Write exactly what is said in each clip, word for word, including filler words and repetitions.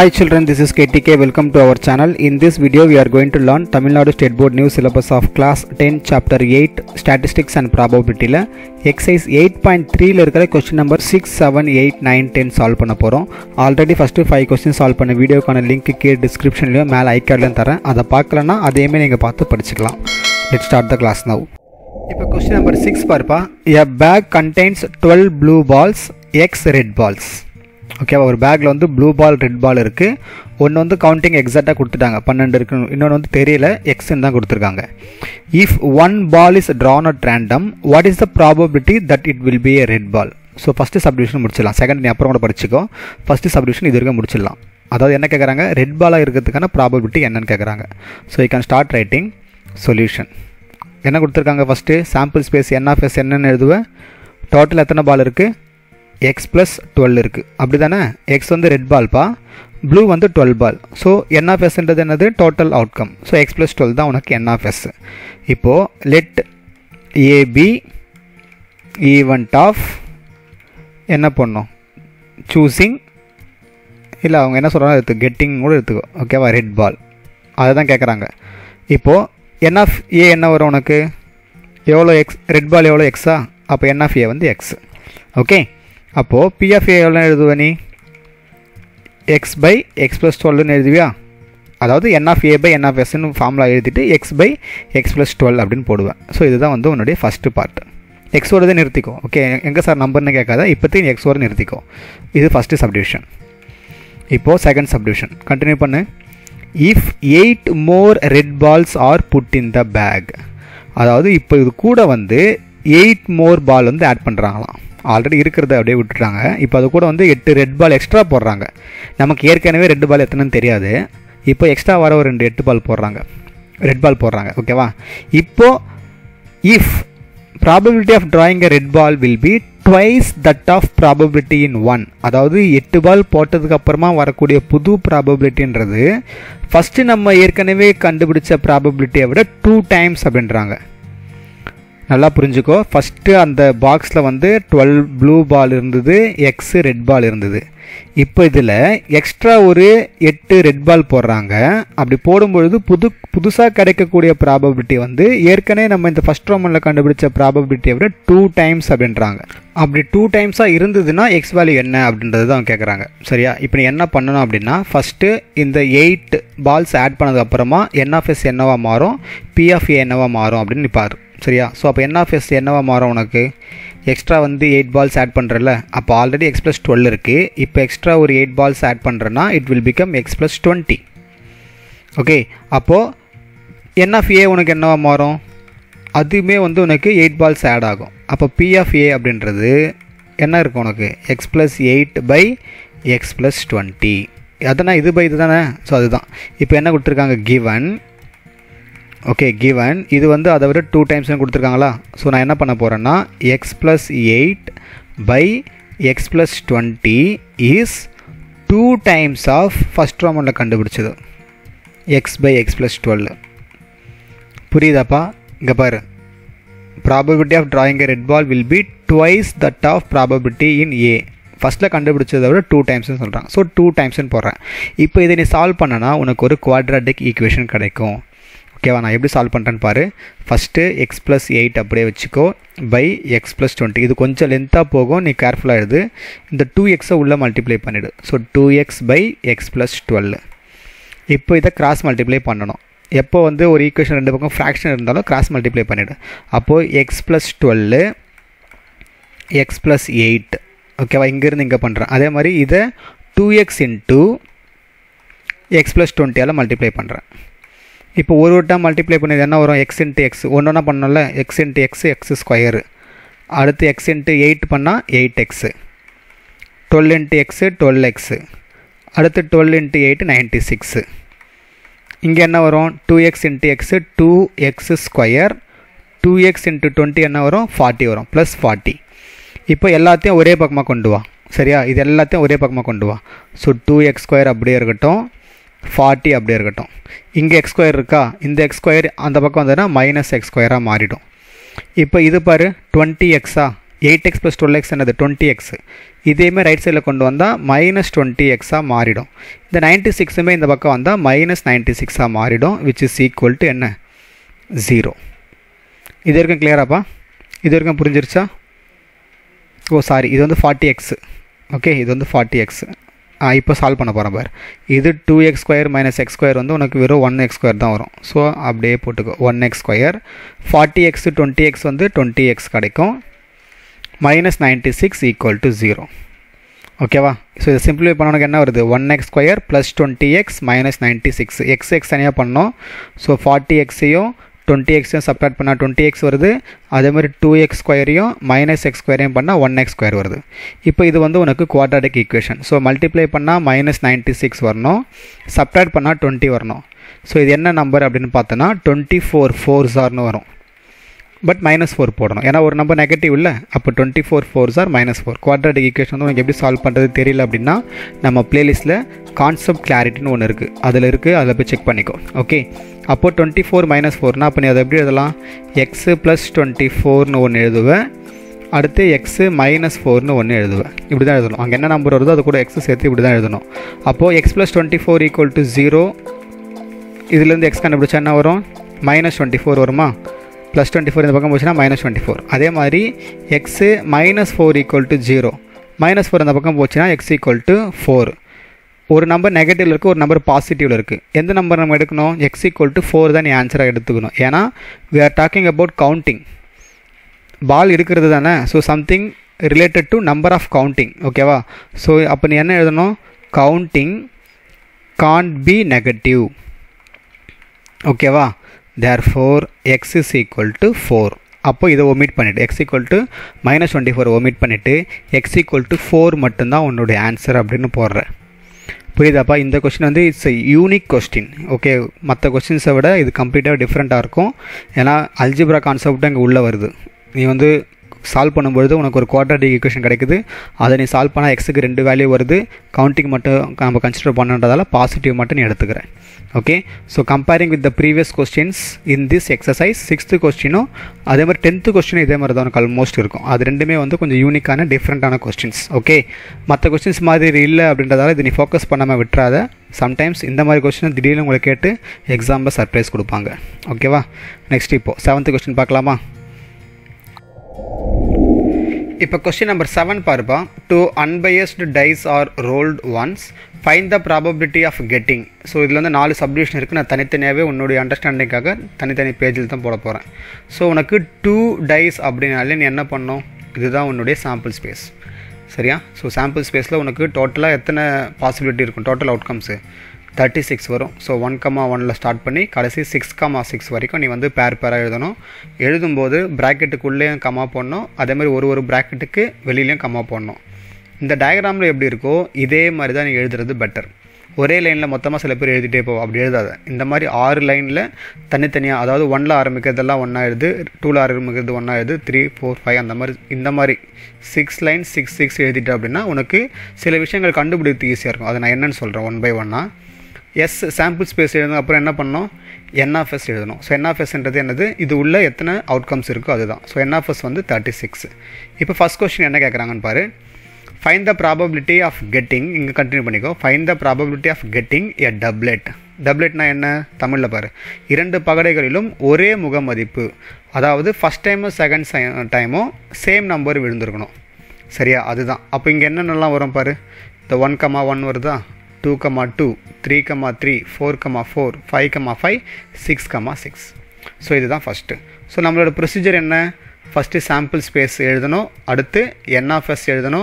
Hi children, this is K T K. Welcome to our channel. In this video we are going to learn Tamil Nadu State Board new syllabus of class ten chapter eight statistics and probability la exercise eight point three la irukra question number six seven eight nine ten solve panna porom. Already first five questions solve panna video kana link key description la mel icon la tharren adha paakalana adeyeme neenga paathu padichikalam. Let's start the class now. Ipo question number six parpa, a bag contains twelve blue balls x red balls. Okay, our bag la blue ball red ball இருக்கு. ஒன்னு வந்து counting எக்ஸாக்ட்டா கொடுத்துட்டாங்க twelve இருக்கு. இன்னொரு வந்து தெரியல x ன்னு தான் கொடுத்திருக்காங்க. If one ball is drawn at random, what is the probability that it will be a red ball? So first subdivision முடிச்சிடலாம். செகண்ட் நீ அப்புறம் கூட படிச்சுக்கோ. First subdivision இதுவரைக்கும் முடிச்சிடலாம். அதாவது என்ன கேக்குறாங்க? ரெட் பாலா இருக்கிறதுக்கான probability என்னன்னு கேக்குறாங்க. So you can start writing solution. என்ன கொடுத்திருக்காங்க? First sample space n of s என்னன்னு எழுதுவே. Total எத்தனை ball இருக்கு? X plus twelve இருக்கு. அப்படிதானே X வந்து red ball பா, blue வந்து twelve ball. So n of s என்றது என்னது? total outcome. So X plus twelve தான் உனக்கு n of s. இப்போ let A be event of என்ன பண்ணோம்? choosing இல்ல அவங்க என்ன சொல்றாங்க? எடுத்து getting கூட எடுத்துக்கோ. ஓகேவா? red ball அதுதான் கேக்குறாங்க. இப்போ n of A என்ன வரும் உனக்கு? எவ்வளவு X? red ball எவ்வளவு X ஆ? அப்ப n of A வந்து X. ஓகே, அப்போ P of A எவ்வளவு எழுதுவ நீ? X by X plus twelve ன்னு எழுதுவியா? அதாவது N of A by N of S ன்னு ஃபார்முலா எழுதிட்டு X by X plus twelve அப்படினு போடுவேன். சோ இதுதான் வந்து உன்னுடைய ஃபர்ஸ்ட் பார்ட். X ஓட நிறுத்திக்கோ. ஓகே, எங்க சார் நம்பர்னு கேட்காத. இப்போதே X ஓட நிறுத்திக்கோ. இது ஃபர்ஸ்ட் சப்டிவிஷன். இப்போ செகண்ட் சப்டிவிஷன் கண்டினியூ பண்ணு. If eight more red balls are put in the bag. அதாவது இப்போ இது கூட வந்து eight more ball வந்து ஆட் பண்றாங்களாம். ஆல்ரெடி இருக்கிறத அப்படியே விட்டுறாங்க. இப்போ அது கூட வந்து எட்டு ரெட் பால் எக்ஸ்ட்ரா போடுறாங்க. நமக்கு ஏற்கனவே ரெட் பால் எத்தனைன்னு தெரியாது. இப்போ எக்ஸ்ட்ரா வர ஒரு ரெண்டு எட்டு பால் போடுறாங்க, ரெட் பால் போடுறாங்க. ஓகேவா? இப்போ if probability of drawing a red ball will be twice that of probability in one. அதாவது எட்டு பால் போட்டதுக்கு அப்புறமா வரக்கூடிய புது ப்ராபபிலிட்டின்றது ஃபர்ஸ்ட் நம்ம ஏற்கனவே கண்டுபிடிச்ச ப்ராபபிலிட்டியை விட டூ டைம்ஸ் அப்படின்றாங்க. நல்லா புரிஞ்சுக்கோ. ஃபஸ்ட்டு அந்த பாக்ஸில் வந்து டுவெல் ப்ளூ பால் இருந்தது, எக்ஸு ரெட் பால் இருந்தது. இப்போ இதில் எக்ஸ்ட்ரா ஒரு எட்டு ரெட் பால் போடுறாங்க. அப்படி போடும்பொழுது புது புதுசாக கிடைக்கக்கூடிய ப்ராபபிலிட்டி வந்து ஏற்கனவே நம்ம இந்த ஃபஸ்ட் ரோமனில் கண்டுபிடிச்ச ப்ராபபிலிட்டியை விட டூ டைம்ஸ் அப்படின்றாங்க. அப்படி டூ டைம்ஸாக இருந்ததுன்னா எக்ஸ் வேல்யூ என்ன அப்படின்றது தான் அவங்க கேட்குறாங்க. சரியா? இப்போ நீ என்ன பண்ணணும் அப்படின்னா ஃபஸ்ட்டு இந்த எயிட் பால்ஸ் ஆட் பண்ணதுக்கப்புறமா என் ஆஃப் எஸ் என்னவா மாறும், பி ஆஃப் ஏ என்னவா மாறும் அப்படின்னு நிப்பாரு. சரியா? ஸோ அப்போ என் ஆஃப் எஸ் என்னவா மாறும் உனக்கு? எக்ஸ்ட்ரா வந்து எயிட் பால்ஸ் ஆட் பண்ணுறல, அப்போ ஆல்ரெடி எக்ஸ் ப்ளஸ் டுவெல் இருக்குது. இப்போ எக்ஸ்ட்ரா ஒரு எயிட் பால்ஸ் ஆட் பண்ணுறேன்னா it will become X plus twenty. Okay, அப்போது என் ஆஃப் ஏ உனக்கு என்னவா மாறும்? அதுவுமே வந்து உனக்கு எயிட் பால்ஸ் ஆட் ஆகும். அப்போ பி ஆஃப் ஏ அப்படின்றது என்ன இருக்கும் உனக்கு? X plus eight by X plus twenty. அதனால் இது பை இது தானே. ஸோ அதுதான் இப்போ என்ன கொடுத்துருக்காங்க? கிவன். ஓகே, கிவன் இது வந்து அதை விட டூ டைம்ஸ்னு கொடுத்துருக்காங்களா? ஸோ நான் என்ன பண்ண போகிறேன்னா X plus eight by X plus twenty is two times of first ரோமனில் கண்டுபிடிச்சது X by X plus twelve. புரியுதாப்பா? இங்கே பாரு, probability of drawing red ball will be twice that of probability in A. ஃபஸ்ட்டில் கண்டுபிடிச்சதை விட டூ டைம்ஸ்ன்னு சொல்கிறாங்க. So two டைம்ஸ்ன்னு போடுறேன். இப்போ இதை நீ சால்வ் பண்ணனா உனக்கு ஒரு குவாட்ராட்டிக் ஈக்குவேஷன் கிடைக்கும். ஓகேவா? நான் எப்படி சால்வ் பண்ணுறேன்னு பாரு. ஃபஸ்ட்டு எக்ஸ் ப்ளஸ் எயிட் அப்படியே வச்சுக்கோ பை எக்ஸ் ப்ளஸ் டுவெண்ட்டி. இது கொஞ்சம் லென்த்தாக போகும், நீ கேர்ஃபுல்லாக எழுது. இந்த டூ எக்ஸை உள்ளே மல்டிப்ளை பண்ணிவிடு. So two X by X plus twelve. இப்போ இதை கிராஸ் மல்டிப்ளை பண்ணணும். எப்போ வந்து ஒரு ஈக்குவேஷன் ரெண்டு பக்கம் ஃப்ராக்ஷன் இருந்தாலும் கிராஸ் மல்டிப்ளை பண்ணிவிடு. அப்போது X plus twelve X plus eight. ஓகேவா? இங்கேருந்து இங்கே பண்ணுறேன். அதே மாதிரி இதை two X into X plus டுவெண்ட்டியால் மல்டிப்ளை பண்ணுறேன். இப்போ ஒரு ஒரு டைம் மல்டிப்ளை பண்ணது என்ன வரும்? X into X. ஒன்று ஒன்றா பண்ணோம்ல, X into X X square. அடுத்து எக்ஸ் இன்ட்டு எயிட் பண்ணால் eight X, twelve into X twelve X. அடுத்து twelve into eight ninety six. இங்கே என்ன வரும்? Two X into X two x square. Two X into twenty என்ன வரும்? Forty வரும், plus forty. இப்போ எல்லாத்தையும் ஒரே பக்கமாக கொண்டு வா. சரியா? இது எல்லாத்தையும் ஒரே பக்கமாக கொண்டு வா. ஸோ டூ எக்ஸ் ஸ்கொயர் அப்படியே இருக்கட்டும், ஃபார்ட்டி அப்படியே இருக்கட்டும். இங்கே எக்ஸ் ஸ்கொயர் இருக்கா? இந்த எக்ஸ் ஸ்கொயர் அந்த பக்கம் வந்ததுன்னா மைனஸ் எக்ஸ் ஸ்கொயராக மாறிடும். இப்போ இது பாரு, டுவெண்ட்டி எக்ஸா? eight x plus twelve x and twenty x. This right side minus twenty x. The ninety-six is minus ninety-six, which is equal to zero. Is this clear? Is this clear? Oh, sorry, this is forty x. Okay, this is forty x. Now we solve this. This is two x square minus x square, one x square. So, update one x square. forty x to twenty x is twenty x. Minus ninety-six equal to zero. Okay, wow. So this simply one x square plus twenty x minus ninety-six. X x panno. So forty x yo, twenty x yo subtract panna twenty x varudhu. Adhe two x square yo, minus x square panna one x square varudhu. Ipo idu vandu unakku quadratic equation. So multiply panna minus ninety-six varno. Subtract panna twenty varno. So idu enna number appadinu paathana twenty-four fours arnu varum. But minus four போடணும் ஏனா ஒரு number negative இல்ல அப்ப twenty-four fours are minus four quadratic equation வந்து உங்களுக்கு எப்படி solve பண்றது தெரியல அப்படினா நம்ம பிளேலிஸ்ட்ல கான்செப்ட் கிளாரிட்டி னு ஒன்னு இருக்கு அதுல இருக்கு அத போய் செக் பண்ணிக்கோ ஓகே அப்போ twenty-four minus four னா அப்ப நீ அத எப்படி எழுதலாம் x plus twenty-four னு ஒன்னு எழுதுவ அடுத்து x minus four னு ஒன்னு எழுதுவ இப்படி தான் எழுதணும் அங்க என்ன நம்பர் வருதோ அது கூட x சேர்த்து இப்படி தான் எழுதணும் அப்போ x plus twenty-four equal to zero இதில இருந்து x கண்டுபிடிச்சா என்ன வரும் minus twenty-four வருமா plus twenty-four in the பக்கம் போச்சுனா minus twenty-four அதே மாதிரி x minus four equal to zero minus four அந்த பக்கம் போச்சுனா x equal to four ஒரு நம்பர் நெகட்டிவ்ல இருக்கு ஒரு நம்பர் பாசிட்டிவ்ல இருக்கு எந்த நம்பர் நம்ம எடுக்கணும் x equal to four தான் ஆன்சரா எடுத்துக்கணும் ஏனா we are talking about counting பால் இருக்குறது தானே so something related to number of counting ஓகேவா so அப்ப நீ என்ன எழுதணும் counting can't be negative ஓகேவா therefore x is equal to four அப்போ இத omit பண்ணிட்டு x equal to minus twenty-four omit பண்ணிட்டு x equal to four மட்டும் தான் உன்னோட ஆன்சர் அப்படினு போடுற புரியுதாப்பா இந்த क्वेश्चन வந்து it's a unique question okay மத்த क्वेश्चंस விட இது கம்ப்ளீட்டா டிஃபரண்டா இருக்கும் ஏனா அல்ஜிப்ரா கான்செப்ட் அங்க உள்ள வருது நீ வந்து சால்வ் பண்ணும்போது உங்களுக்கு ஒரு குவாட்ராடிக் ஈக்குவேஷன் கிடைக்குது அத நீ சால்வ் பண்ணா x க்கு ரெண்டு வேல்யூ வருது கவுண்டிங் மட்டும் நாம கன்சிடர் பண்ணன்றதால பாசிட்டிவ் மட்டும் நீ எடுத்துக்கற okay so comparing with the previous questions in this exercise sixth question um adhe mari tenth question idhe mari dhaan almost irukum adu rendume vandu konjam unique ana different ana questions okay matha questions maadhiri illa abindradala idhu ni focus pannama vitrada sometimes indha mari question didiyala ungalku kettu exam la surprise kodupanga okay va next ipo seventh question paakalama ipo question number seven parpa two unbiased dice are rolled once find the probability of getting so idla வந்து four subdivision இருக்கு நான் தனித்தனியாவே உன்னோட அண்டர்ஸ்டாண்டிங்காக தனித்தனி பேஜில தான் போட போறேன் so உனக்கு two dice அப்படினால நீ என்ன பண்ணனும் இதுதான் உன்னோட sample space சரியா சோ sample spaceல உனக்கு டோட்டலா எத்தனை பாசிபிலிட்டி இருக்கும் டோட்டல் அவுட்கம்ஸ் thirty-six வரும் சோ one comma one ல ஸ்டார்ட் பண்ணி கடைசி six comma six வரைக்கும் நீ வந்து pair pair எழுதணும் எழுதும்போது பிராக்கெட்டுக்குள்ளேயும் கமா போடணும் அதே மாதிரி ஒரு ஒரு பிராக்கெட்டுக்கு வெளியிலயும் கமா போடணும் இந்த டயகிராம்ல எப்படி இருக்கோ இதே மாதிரி தான் நீ எழுதுறது பெட்டர் ஒரே லைன்ல மொத்தமா சில பேர் எழுதிட்டே போ அப்படி எழுதாத இந்த மாதிரி six லைன்ல தனித்தனியா அதாவது one ல ஆரம்பிக்கிறதெல்லாம் one ஆ எழுது two ல ஆரம்பிக்கிறது one ஆ எழுது three four five அந்த மாதிரி இந்த மாதிரி six லைன் six six எழுதிட்ட அப்படினா உனக்கு சில விஷயங்கள் கண்டுபிடிக்க ஈஸியா இருக்கும் அத நான் என்னன்னு சொல்றேன் one by one ah s sample space எழுதுன அப்புறம் என்ன பண்ணனும் n of s எழுதணும் சோ n of s ன்றது என்னது இது உள்ள எத்தனை அவுட்கம்ஸ் இருக்கோ அதுதான் சோ n of s வந்து thirty-six இப்போ ஃபர்ஸ்ட் क्वेश्चन என்ன கேக்குறாங்கன்னு பாரு find the probability of getting inga continue paniko find the probability of getting a doublet doublet na enna tamil la paaru irandu pagadaigalilum ore mugamadipu adavadhu first time second time same number virundirukonu seriya adhu dhaan appo inga enna nalla varum paaru the one comma one varudha two comma two three comma three four comma four five comma five six comma six so idhu dhaan first so nammaloda procedure enna first sample space eludano aduthe n of s eludano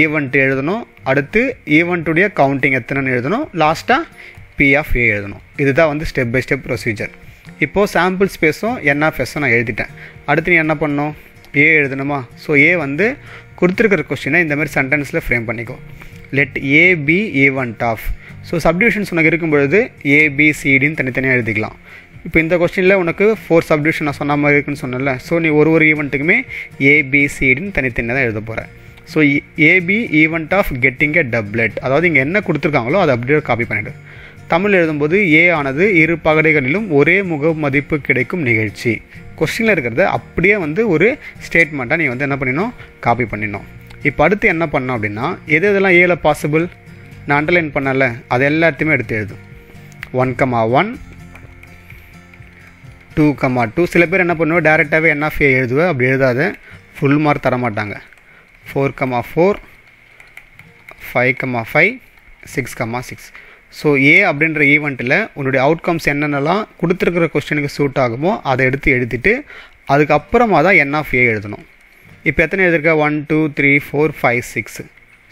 event எழுதணும் அடுத்து event உடைய counting எத்தனை எழுதணும் லாஸ்டா p of a எழுதணும் இதுதான் வந்து step by step procedure இப்போ சாம்பிள் ஸ்பேஸும் n of s நான் எழுதிட்டேன் அடுத்து நீ என்ன பண்ணனும் a எழுதணுமா சோ a வந்து கொடுத்திருக்கிற क्वेश्चனை இந்த மாதிரி சென்டென்ஸ்ல ஃப்ரேம் பண்ணிக்கோ let a be event of so subdivisions உனக்கு இருக்கும் பொழுது a b c d ன்னு தனித்தனியா எழுதிக்கலாம் இப்போ இந்த क्वेश्चनல உனக்கு four சப்டிவிஷன் நான் சொன்ன மாதிரி இருக்குன்னு சொன்னல சோ நீ ஒரு ஒரு ஈவென்ட்க்குமே a b c d ன்னு தனித்தனியா தான் எழுத போற so ab event of getting a doublet அதாவது இங்க என்ன கொடுத்திருக்காங்களோ அதை அப்படியே காப்பி பண்ணிடு தமிழ்ல எழுதும்போது a ஆனது இரு பகடைகளிலும் ஒரே முக மதிப்பு கிடைக்கும் நிகழ்ச்சி கொஸ்டினில் இருக்கிறத அப்படியே வந்து ஒரு ஸ்டேட்மெண்ட்டாக நீங்கள் வந்து என்ன பண்ணிடணும், காப்பி பண்ணிடணும். இப்போ அடுத்து என்ன பண்ணோம் அப்படின்னா, எது எதெல்லாம் ஏல பாசிபிள் நான் அண்டர்லைன் பண்ணலை அது எல்லாத்தையுமே எடுத்து எழுதும். One comma one, two comma two. சில பேர் என்ன பண்ணுவேன், டேரெக்டாகவே என் ஆஃப் ஏ எழுதுவேன், அப்படி எழுதாது, ஃபுல் மார்க் தரமாட்டாங்க. Four comma four, five comma five, six comma six. So A அப்படின்ற ஈவெண்ட்டில் உன்னுடைய அவுட்கம்ஸ் என்னென்னலாம் கொடுத்துருக்கிற கொஸ்டினுக்கு சூட் ஆகுமோ அதை எடுத்து எழுதிட்டு அதுக்கப்புறமா தான் என் ஆஃப் ஏ எழுதணும். இப்போ எத்தனை எழுதியிருக்கா, one two three four five six.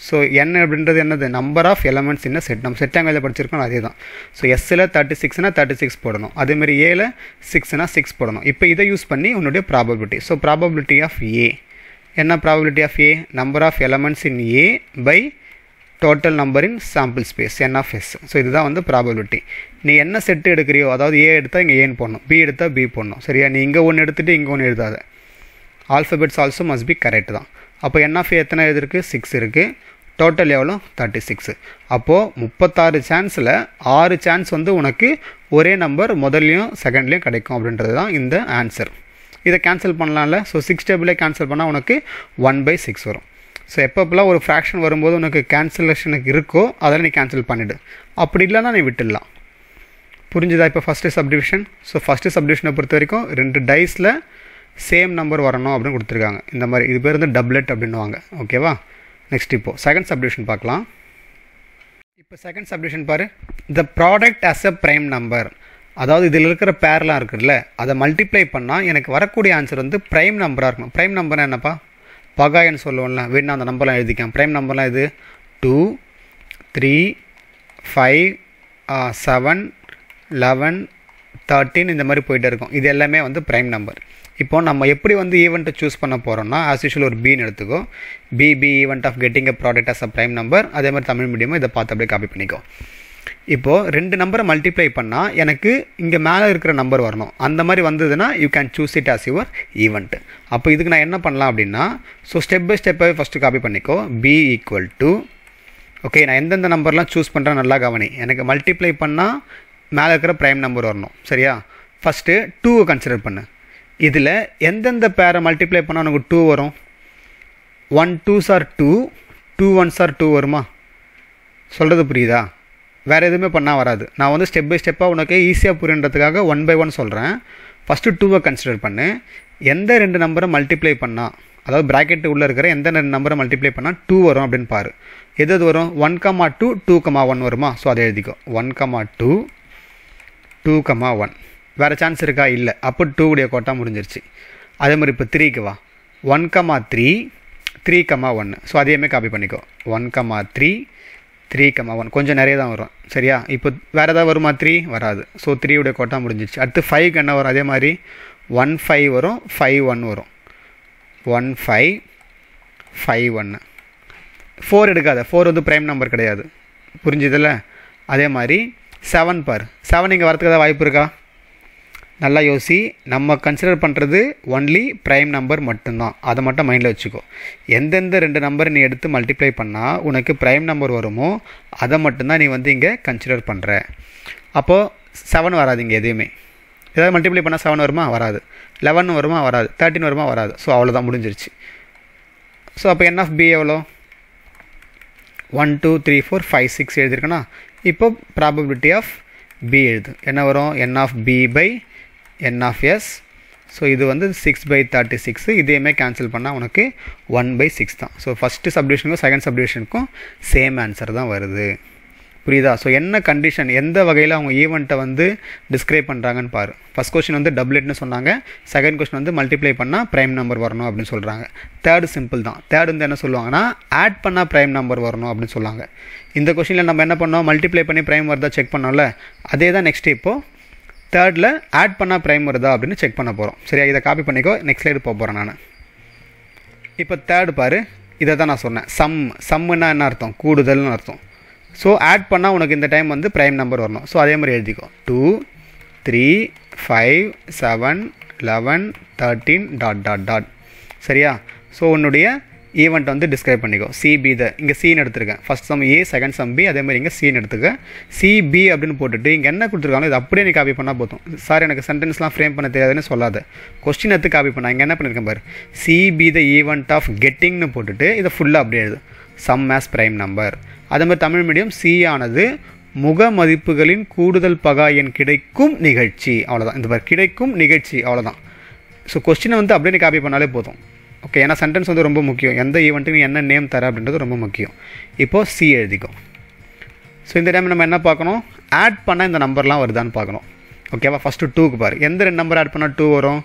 So என் அப்படின்றது என்னது, நம்பர் ஆஃப் எலமெண்ட்ஸ் என்ன செட். நம்ம செட் ஆங்கில படிச்சிருக்கோம் அதே தான். ஸோ எஸ்ஸில் தேர்ட்டி சிக்ஸ்னால் தேர்ட்டி சிக்ஸ் போடணும், அதேமாதிரி ஏல சிக்ஸ்னா சிக்ஸ் போடணும். இப்போ இதை யூஸ் பண்ணி உன்னுடைய probability. So probability of A என்ன, probability of A number of elements in A by total number in sample space N of S. So இதுதான் வந்து ப்ராபபிலிட்டி. நீ என்ன செட்டு எடுக்கிறியோ, அதாவது ஏ எடுத்தால் இங்கே ஏன்னு போடணும், பி எடுத்தால் பி போடணும். சரியா, நீ இங்கே ஒன்று எடுத்துகிட்டு இங்கே ஒன்று எழுதாத. Alphabets also must be correct தான். அப்போ என் ஆஃப் ஏ எத்தனை எழுதிருக்கு, சிக்ஸ் இருக்குது. டோட்டல் எவ்வளோ, தேர்ட்டி சிக்ஸ். அப்போது முப்பத்தாறு சான்ஸில் ஆறு சான்ஸ் வந்து உனக்கு ஒரே நம்பர் முதல்லையும் செகண்ட்லேயும் கிடைக்கும் அப்படின்றது தான் இந்த ஆன்சர். இதை கேன்சல் பண்ணலாம்ல. ஸோ சிக்ஸ் டேபிளே கேன்சல் பண்ணால் உனக்கு ஒன் பை சிக்ஸ் வரும். ஸோ எப்பப்பெல்லாம் ஒரு ஃப்ராக்ஷன் வரும்போது உனக்கு கேன்சலேஷனுக்கு இருக்கோ அதெல்லாம் நீ கேன்சல் பண்ணிவிடு, அப்படி இல்லைன்னா நீ விட்டுடலாம். புரிஞ்சுதா? இப்போ ஃபஸ்ட்டு சப்டிவிஷன். ஸோ ஃபஸ்ட்டு சப்டிவிஷனை பொறுத்த வரைக்கும் ரெண்டு டைஸில் சேம் நம்பர் வரணும் அப்படின்னு கொடுத்துருக்காங்க. இந்த மாதிரி இது பேர் வந்து டப்லெட் அப்படின்னுவாங்க. ஓகேவா? நெக்ஸ்ட் இப்போது செகண்ட் சப்டிவிஷன் பார்க்கலாம். இப்போ செகண்ட் சப்டிவிஷன் பாரு, the product as a prime number. அதாவது இதில் இருக்கிற பேர்லாம் இருக்குதுல்ல, அதை மல்டிப்ளை பண்ணால் எனக்கு வரக்கூடிய ஆன்சர் வந்து ப்ரைம் நம்பராக இருக்கணும். ப்ரைம் நம்பர்னா என்னப்பா, பகாயன்னு சொல்லுவோம்ல, வேணா அந்த நம்பர்லாம் எழுதிக்கலாம். ப்ரைம் நம்பர்லாம் இது two three five seven eleven thirteen இந்த மாதிரி போயிட்டே இருக்கும். இது எல்லாமே வந்து ப்ரைம் நம்பர். இப்போது நம்ம எப்படி வந்து ஈவெண்ட்டை சூஸ் பண்ண போகிறோம்னா, ஆஸ் யூஷுவல் ஒரு பின்னு எடுத்துக்கோ. B B event of getting a product as a prime number. அதே மாதிரி தமிழ் மீடியமும் இதை பார்த்து அப்படியே காப்பி பண்ணிக்கோ. இப்போது ரெண்டு நம்பரை மல்டிப்ளை பண்ணால் எனக்கு இங்கே மேலே இருக்கிற நம்பர் வரணும். அந்த மாதிரி வந்ததுன்னா you can choose it as your event. அப்போ இதுக்கு நான் என்ன பண்ணலாம் அப்படின்னா, ஸோ ஸ்டெப் பை ஸ்டெப்பாகவே ஃபஸ்ட்டு காப்பி பண்ணிக்கோ. பி ஈக்குவல் டு, ஓகே நான் எந்தெந்த நம்பர்லாம் சூஸ் பண்ணுறேன் நல்லா கவனி. எனக்கு மல்டிப்ளை பண்ணால் மேலே இருக்கிற ப்ரைம் நம்பர் வரணும். சரியா, ஃபஸ்ட்டு டூவை கன்சிடர் பண்ணு. இதில் எந்தெந்த பேரை மல்டிப்ளை பண்ணால் உனக்கு டூ வரும்? One twos are two, two ones are two வருமா? சொல்கிறது புரியுதா? வேறு எதுவுமே பண்ணால் வராது. நான் வந்து ஸ்டெப் பை ஸ்டெப்பாக உனக்கு ஈஸியாக புரியன்றதுக்காக ஒன் பை ஒன் சொல்கிறேன். ஃபஸ்ட்டு டூவை கன்சிடர் பண்ணு. எந்த ரெண்டு நம்பரை மல்டிப்ளை பண்ணால், அதாவது ப்ராக்கெட்டு உள்ளே இருக்கிற எந்த ரெண்டு நம்பரை மல்டிப்ளை பண்ணால் டூ வரும் அப்படின்னு பாரு. எது எது வரும்? One comma two, two comma one வருமா? ஸோ அதை எழுதிக்கோ. One comma two, two comma one. வேறு சான்ஸ் இருக்கா? இல்லை. அப்போ டூ உடைய கோட்டா முடிஞ்சிருச்சு. அதே மாதிரி இப்போ த்ரீக்கு வா. One comma three, three comma ஒன்று. ஸோ அதேமாதிரி காப்பி பண்ணிக்கோ. One comma three, three comma one. கொஞ்சம் நிறைய தான் வரும். சரியா, இப்போ வேறு ஏதாவது வருமா? த்ரீ வராது. ஸோ த்ரீ உடைய கோட்டா முடிஞ்சிருச்சு. அடுத்து ஃபைவ்க்கு என்ன வரும்? அதே மாதிரி ஒன் ஃபைவ் வரும், ஃபைவ் ஒன் வரும். ஒன் ஃபைவ், ஃபைவ் ஒன்று. ஃபோர் எடுக்காத, ஃபோர் வந்து ப்ரைம் நம்பர் கிடையாது. புரிஞ்சுதில்ல? அதே மாதிரி செவன் பார், செவன் இங்கே வரத்துக்கு ஏதாவது வாய்ப்பு இருக்கா? நல்லா யோசி. நம்ம கன்சிடர் பண்ணுறது ஒன்லி ப்ரைம் நம்பர் மட்டும்தான், அதை மட்டும் மைண்டில் வச்சுக்கோ. எந்தெந்த ரெண்டு நம்பரை நீ எடுத்து மல்டிப்ளை பண்ணால் உனக்கு ப்ரைம் நம்பர் வருமோ அதை மட்டும்தான் நீ வந்து இங்கே கன்சிடர் பண்ணுற. அப்போது செவன் வராது இங்கே எதுவுமே. ஏதாவது மல்டிப்ளை பண்ணால் செவன் வருமா? வராது. லெவன் வருமா? வராது. தேர்ட்டின் வருமா? வராது. ஸோ அவ்வளோதான், முடிஞ்சிருச்சு. ஸோ அப்போ என் ஆஃப் பி எவ்வளோ? One two three four five six எழுதியிருக்கேன்னா, இப்போ ப்ராபபிலிட்டி ஆஃப் பி எழுது. என்ன வரும்? N of B by n of S. So இது வந்து சிக்ஸ் பை தேர்ட்டி சிக்ஸு. இதேமே கேன்சல் பண்ணால் உனக்கு ஒன் பை சிக்ஸ் தான். ஸோ ஃபஸ்ட்டு சப்டிவிஷனுக்கும் செகண்ட் சப்டிவிஷனுக்கும் சேம் ஆன்சர் தான் வருது. புரியுதா? ஸோ என்ன கண்டிஷன், எந்த வகையில் அவங்க ஈவெண்ட்டை வந்து டிஸ்கிரைப் பண்ணுறாங்கன்னு பாரு. ஃபஸ்ட் கொஸ்டின் வந்து டபுள்னு சொன்னாங்க, செகண்ட் கொஸ்டின் வந்து மல்டிப்ளை பண்ணால் ப்ரைம் நம்பர் வரணும் அப்படின்னு சொல்கிறாங்க. தேர்டு சிம்பிள் தான். தேர்டு வந்து என்ன சொல்லுவாங்கன்னா, ஆட் பண்ணால் ப்ரைம் நம்பர் வரணும் அப்படின்னு சொல்லுவாங்க. இந்த கொஸ்டினில் நம்ம என்ன பண்ணோம், மல்டிப்ளை பண்ணி ப்ரைம் வருதா செக் பண்ணோம்ல, அதே தான் நெக்ஸ்ட் இப்போது தேர்டில் ஆட் பண்ணால் ப்ரைம் வருதா அப்படின்னு செக் பண்ண போகிறோம். சரியா, இதை காப்பி பண்ணிக்கோ. நெக்ஸ்ட் ஸ்லைடு போக போகிறேன் நான். இப்போ தேர்டு பாரு, இதை தான் நான் சொன்னேன். சம் சம்முன்னா என்ன அர்த்தம்? கூடுதல்னு அர்த்தம். ஸோ ஆட் பண்ணால் உனக்கு இந்த டைம் வந்து ப்ரைம் நம்பர் வரணும். ஸோ அதே மாதிரி எழுதிக்கோ. Two three five seven eleven thirteen dot dot dot. சரியா, ஸோ உன்னுடைய event on the describe panniko. C B the inga C naduthirukken. First sum A, second sum B, adhe mari inga C naduthuka. C B appdinu potuttu inga enna kuduthirukanga idu appadiye copy panna podum. Sir enakku sentence la frame panna theriyadhenu sollada. Question eduthu copy panna inga enna pannirukken paaru. C B the event of getting nu potuttu idu full ah appdiye edhu. Sum as prime number. adhe mari Tamil medium C aanadhu முக மதிப்புகளின் கூடுதல் பகா என் கிடைக்கும் நிகழ்ச்சி அவ்வளவுதான். இந்த பார் கிடைக்கும் நிகழ்ச்சி அவ்வளவுதான். ஸோ கொஸ்டினை வந்து அப்படியே காப்பி பண்ணாலே போதும். ஓகே, ஏன்னா சென்டென்ஸ் வந்து ரொம்ப முக்கியம். எந்த ஈவெண்ட்டுக்கு என்ன நேம் தர அப்படின்றது ரொம்ப முக்கியம். இப்போது சி எழுதிக்கும். ஸோ இந்த டைம் நம்ம என்ன பார்க்கணும், ஆட் பண்ணால் இந்த நம்பர்லாம் வருதான்னு பார்க்கணும். ஓகேவா, ஃபஸ்ட்டு டூக்கு பாரு. எந்த ரெண்டு நம்பர் ஆட் பண்ணால் டூ வரும்,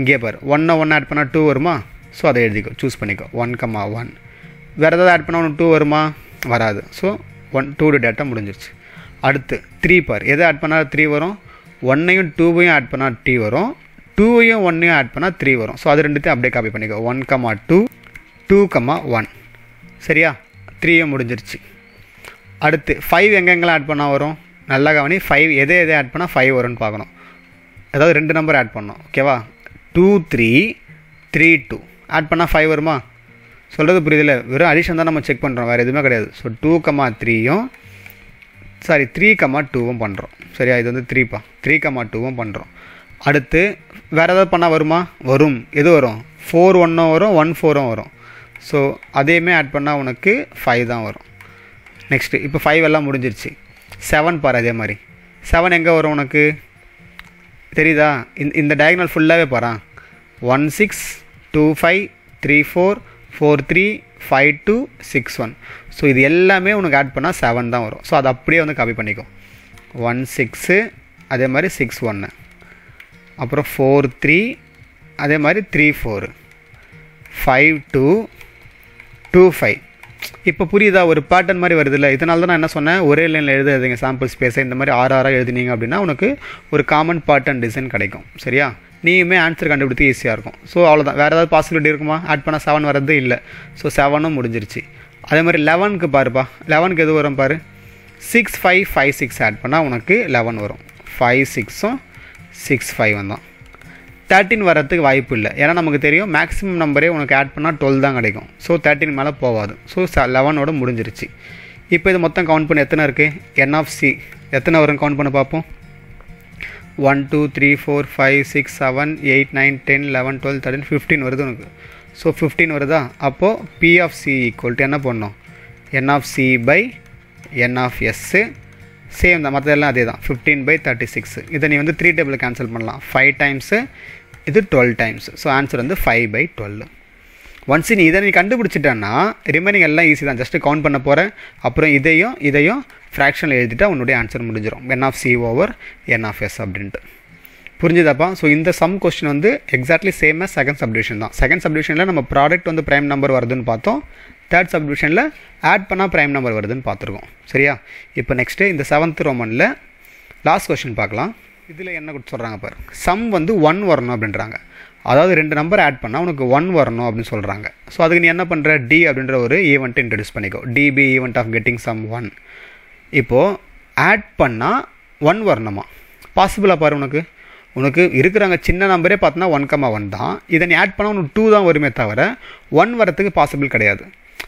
இங்கே பாரு. ஒன்னை ஒன்று ஆட் பண்ணால் டூ வருமா, ஸோ அதை எழுதிக்கோ, சூஸ் பண்ணிக்கோ. One comma one. வேறு ஏதாவது ஆட் பண்ணால் ஒன்று டூ வருமா, வராது. ஸோ ஒன் டூடு டேட்டா முடிஞ்சிருச்சு. அடுத்து த்ரீ பார். எதை ஆட் பண்ணால் த்ரீ வரும், ஒன்னையும் டூவையும் ஆட் பண்ணால் டி வரும், டூவையும் ஒன்னையும் ஆட் பண்ணால் த்ரீ வரும். ஸோ அது ரெண்டுத்தையும் அப்படியே காப்பி பண்ணிக்கோ. One comma two, two comma one. சரியா, த்ரீயும் முடிஞ்சிருச்சு. அடுத்து ஃபைவ் எங்கெங்கெல்லாம் ஆட் பண்ணால் வரும், நல்லா கவனி. ஃபைவ் எதை எதை ஆட் பண்ணால் ஃபைவ் வரும்னு பார்க்கணும். அதாவது ரெண்டு நம்பர் ஆட் பண்ணோம். ஓகேவா, two three, three two add பண்ணால் ஃபைவ் வருமா, சொல்கிறது புரியுதில்லை. வெறும் அடிஷன் தான் நம்ம செக் பண்ணுறோம், வேறு எதுவுமே கிடையாது. ஸோ டூ கமா த்ரீயும் சாரி த்ரீ கமா டூவும் பண்ணுறோம். சரியா, இது வந்து த்ரீப்பா, த்ரீ கமா டூவும் பண்ணுறோம். அடுத்து வேறு ஏதாவது பண்ணால் வருமா, வரும். எது வரும், ஃபோர் ஒன்றும் வரும், ஒன் ஃபோரும் வரும். ஸோ அதையுமே ஆட் பண்ணால் உனக்கு ஃபைவ் தான் வரும். நெக்ஸ்ட்டு இப்போ ஃபைவ் எல்லாம் முடிஞ்சிருச்சு. செவன் பாரு. அதே மாதிரி செவன் எங்கே வரும் உனக்கு தெரியுதா, இந்த டயக்னல் ஃபுல்லாகவே பாரா. One six, two five, three four, four three, five two, six one. So இது எல்லாமே உனக்கு ஆட் பண்ணால் செவன் தான் வரும். ஸோ அதை அப்படியே வந்து காப்பி பண்ணிக்கோ. ஒன் சிக்ஸு, அதே மாதிரி சிக்ஸ் ஒன்று, அப்புறம் ஃபோர் த்ரீ, அதே மாதிரி three four, five two, two five. இப்போ புரியுதா, ஒரு பேட்டர்ன் மாதிரி வருதுல்ல. இதனால தான் நான் என்ன சொன்னேன், ஒரே லைனில் எழுதுங்க சாம்பிள் ஸ்பேஸை. இந்த மாதிரி ஆறு ஆறாக எழுதினீங்க அப்படின்னா உனக்கு ஒரு காமன் பேட்டர்ன் டிசைன் கிடைக்கும். சரியா, நீயுமே ஆன்சர் கண்டுபிடித்து ஈஸியாக இருக்கும். ஸோ அவ்வளோதான். வேறு ஏதாவது பாசிபிலிட்டி இருக்குமா, ஆட் பண்ணால் செவன் வரது இல்லை. ஸோ செவனும் முடிஞ்சிருச்சு. அதே மாதிரி லெவனுக்கு பாருப்பா. லெவனுக்கு எது வரும் பாரு, six five, five six add பண்ணால் உனக்கு லெவன் வரும். ஃபைவ் சிக்ஸும் சிக்ஸ் ஃபைவ் வந்தான். தேர்ட்டின் வரத்துக்கு வாய்ப்பு இல்லை, ஏன்னா நமக்கு தெரியும் மேக்ஸிமம் நம்பரே உனக்கு ஆட் பண்ணால் டுவெல் தான் கிடைக்கும். ஸோ தேர்ட்டின் மேலே போகாது. ஸோ லெவனோட முடிஞ்சிருச்சு. இப்போ இது மொத்தம் கவுண்ட் பண்ணி எத்தனை இருக்குது, என் ஆஃப் சி எத்தனை வரும் கவுண்ட் பண்ணி பார்ப்போம். One two three four five six seven eight nine ten eleven twelve thirteen fifteen வருது உனக்கு. ஸோ ஃபிஃப்டின் வருதா, அப்போது P of C equal to என்ன பண்ணோம், n of C by n of S. Same தான், மற்றெல்லாம் அதே தான். Fifteen by thirty six. இதை நீ வந்து த்ரீ டேபிள் கேன்சல் பண்ணலாம். ஃபைவ் டைம்ஸு, இது டுவெல் டைம்ஸ். ஸோ ஆன்சர் வந்து ஃபைவ் பை டுவெல். ஒன்ஸ் நீ இதை நீ கண்டுபிடிச்சிட்டேன்னா ரிமைனிங் எல்லாம் ஈஸி தான். ஜஸ்ட்டு கவுண்ட் பண்ண போகிறேன். அப்புறம் இதையும் இதையும் ஃப்ராக்ஷனில் எழுதிட்டால் உன்னுடைய ஆன்சர் முடிஞ்சிடும். N of C over n of S அப்படின்ட்டு புரிஞ்சுதாப்பா. ஸோ இந்த சம் கொஸ்டின் வந்து exactly same as second subdivision தான். செகண்ட் சப்டிவிஷனில் நம்ம ப்ராடக்ட் வந்து ப்ரைம் நம்பர் வருதுன்னு பார்த்தோம். தேர்ட் சப்டிவிஷனில் ஆட் பண்ணால் ப்ரைம் நம்பர் வருதுன்னு பார்த்துருக்கோம். சரியா, இப்போ நெக்ஸ்ட்டு இந்த செவன்த் ரோமனில் லாஸ்ட் கொஸ்டின் பார்க்கலாம். இதில் என்ன சொல்கிறாங்க பாரு, சம் வந்து ஒன் வரணும் அப்படின்றாங்க. அதாவது ரெண்டு நம்பர் ஆட் பண்ணால் உனக்கு ஒன் வரணும் அப்படின்னு சொல்கிறாங்க. ஸோ அதுக்கு நீ என்ன பண்ணுற, டி அப்படின்ற ஒரு ஈவெண்ட்டை இன்ட்ரடியூஸ் பண்ணிக்கோ. DP event of getting sum one. இப்போது ஆட் பண்ணால் ஒன் வரணுமா, பாசிபிளாக பாரு. உனக்கு உனக்கு இருக்கிறாங்க சின்ன நம்பரே பார்த்தோன்னா ஒன் கமா ஒன் தான். இதை நீ ஆட் பண்ணால் உனக்கு டூ தான் வருமே தவிர ஒன் வரத்துக்கு பாசிபிள் கிடையாது.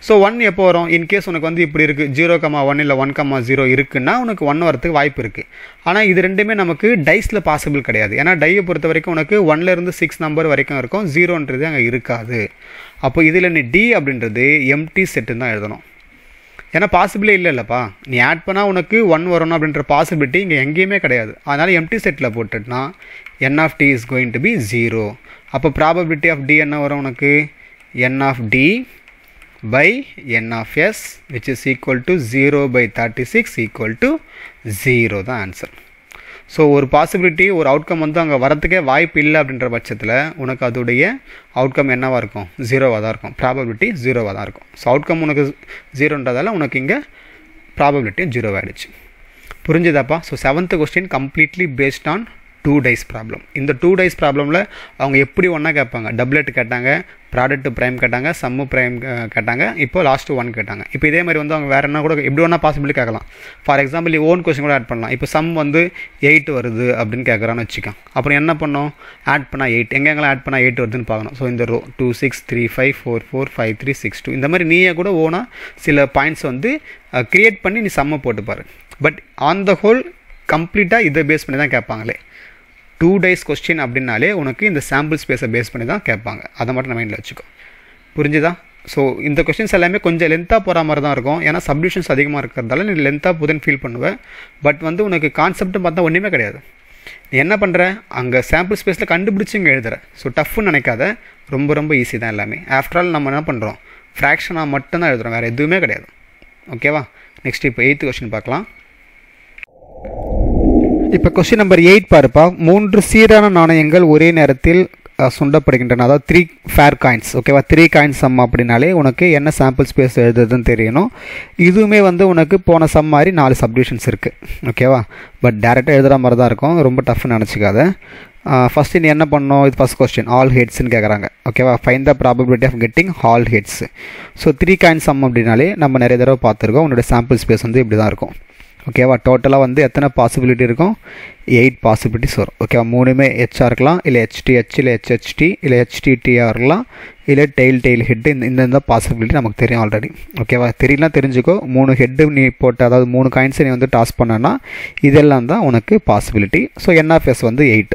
ஸோ ஒன் எப்போ வரும், இன்கேஸ் உனக்கு வந்து இப்படி இருக்குது, ஜீரோ கமா ஒன் இல்லை ஒன் கமா ஜீரோ இருக்குன்னா உனக்கு ஒன் வரத்துக்கு வாய்ப்பு இருக்குது. ஆனால் இது ரெண்டுமே நமக்கு டைஸில் பாசிபிள் கிடையாது. ஏன்னா டையை பொறுத்த வரைக்கும் உனக்கு ஒன்லேருந்து சிக்ஸ் நம்பர் வரைக்கும் இருக்கும், ஜீரோன்றது அங்கே இருக்காது. அப்போ இதில் நீ டி அப்படின்றது எம்டி செட்டுன்னு தான் எழுதணும். ஏன்னா பாசிபிளே இல்லை இல்லைப்பா. நீ ஆட் பண்ணால் உனக்கு ஒன் வரணும் அப்படின்ற பாசிபிலிட்டி இங்கே எங்கேயுமே கிடையாது. அதனால் எம்டி செட்டில் போட்டுட்டுனா n of D is going to be zero. அப்போ ப்ராபபிலிட்டி ஆஃப் டி என்ன வரும் உனக்கு, n of D by n of s which is equal to zero by thirty-six equal to zero தான் ஆன்சர். ஸோ ஒரு பாசிபிலிட்டி ஒரு அவுட்கம் வந்து அங்கே வரத்துக்கே வாய்ப்பு இல்லை அப்படின்ற பட்சத்தில் உனக்கு அதோடைய அவுட்கம் என்னவாக இருக்கும், ஜீரோவாக தான் இருக்கும். ப்ராபபிலிட்டி ஜீரோவாக தான் இருக்கும். ஸோ அவுட்கம் உனக்கு ஜீரோன்றதால உனக்கு இங்கே ப்ராபபிலிட்டியும் ஜீரோவாகிடுச்சு. புரிஞ்சுதாப்பா. So seventh question completely based on two dice problem. In the two dice problem la avanga eppadi one keppanga doublet kettaanga product prime kettaanga sum prime kettaanga ipo last one kettaanga ipo idhe mari vandha avanga vera enna kuda eppadi one possible kekalam. For example you own question kuda add pannalam. Ipo sum vandu eight varudhu appdin kekkrana vechuka appo enna pannom add panna eight enga enga add panna eight varudhu nu paakanum. So in the row two six three five four four five three six two indha mari neeya kuda own sila points vandu create panni ni sum potu paaru. But on the whole complete ah idha base panni dhaan kepaangale. two dice question அப்படினாலே உங்களுக்கு இந்த sample space ஆ base பண்ணி தான் கேட்பாங்க. அத மட்டும் நம்ம மைண்ட்ல வச்சுக்கோ. புரிஞ்சுதா? சோ இந்த क्वेश्चंस எல்லாமே கொஞ்சம் லெந்தா போற மாதிரி தான் இருக்கும். ஏனா சப்டிஷன்ஸ் அதிகமா இருக்கறதால நீ லெந்தா போதுன்னு ஃபீல் பண்ணுவ. பட் வந்து உங்களுக்கு கான்செப்ட் பார்த்தா ஒண்ணுமே கிடையாது. நீ என்ன பண்ற? அங்க sample spaceல கண்டுபிடிச்சிங்க எழுதுற. சோ டஃப்னு நினைக்காத. ரொம்ப ரொம்ப ஈஸி தான் எல்லாமே. After all நம்ம என்ன பண்றோம்? ஃபிராக்ஷனா மட்டும் தான் எழுதுறோம். வேற எதுவுமே கிடையாது. ஓகேவா? நெக்ஸ்ட் இப்போ eighth क्वेश्चन பார்க்கலாம். இப்போ क्वेश्चन நம்பர் eight பாருப்பா. மூன்று சீரான நாணயங்கள் ஒரே நேரத்தில் சுண்டப்படுகின்றன. அதாவது three fair coins. ஓகேவா? three coins சம் அப்படினாலே உங்களுக்கு என்ன sample space எழுதுறதுன்னு தெரியணும். இதுமே வந்து உங்களுக்கு போன சம் மாதிரி நாலு சப்டிஷன்ஸ் இருக்கு. ஓகேவா? பட் डायरेक्टली எழுதுற மாதிரி தான் இருக்கும். ரொம்ப டஃப்னு நினைச்சுக்காத. ஃபர்ஸ்ட் நீ என்ன பண்ணனும்? இது ஃபர்ஸ்ட் क्वेश्चन all heads னு கேக்குறாங்க. ஓகேவா? find the probability of getting all heads. So three coins sum அப்படினாலே நம்ம நிறைய தடவை பாத்துறோம். உங்களுடைய sample space வந்து இப்படி தான் இருக்கும். Okay, va totally vandu ethana possibility irukum eight possibilities varum. Okay, moonume h ah irukkalam illa hth illa hht illa htt ah irukkalam illa tail tail head indha indha possibility namakku theriyum already. Okay va theriyala therinjiko three head ni potta adhaadu three coins ni vandu toss pannana idella dhaan unakku possibility. So n of s vandu eight.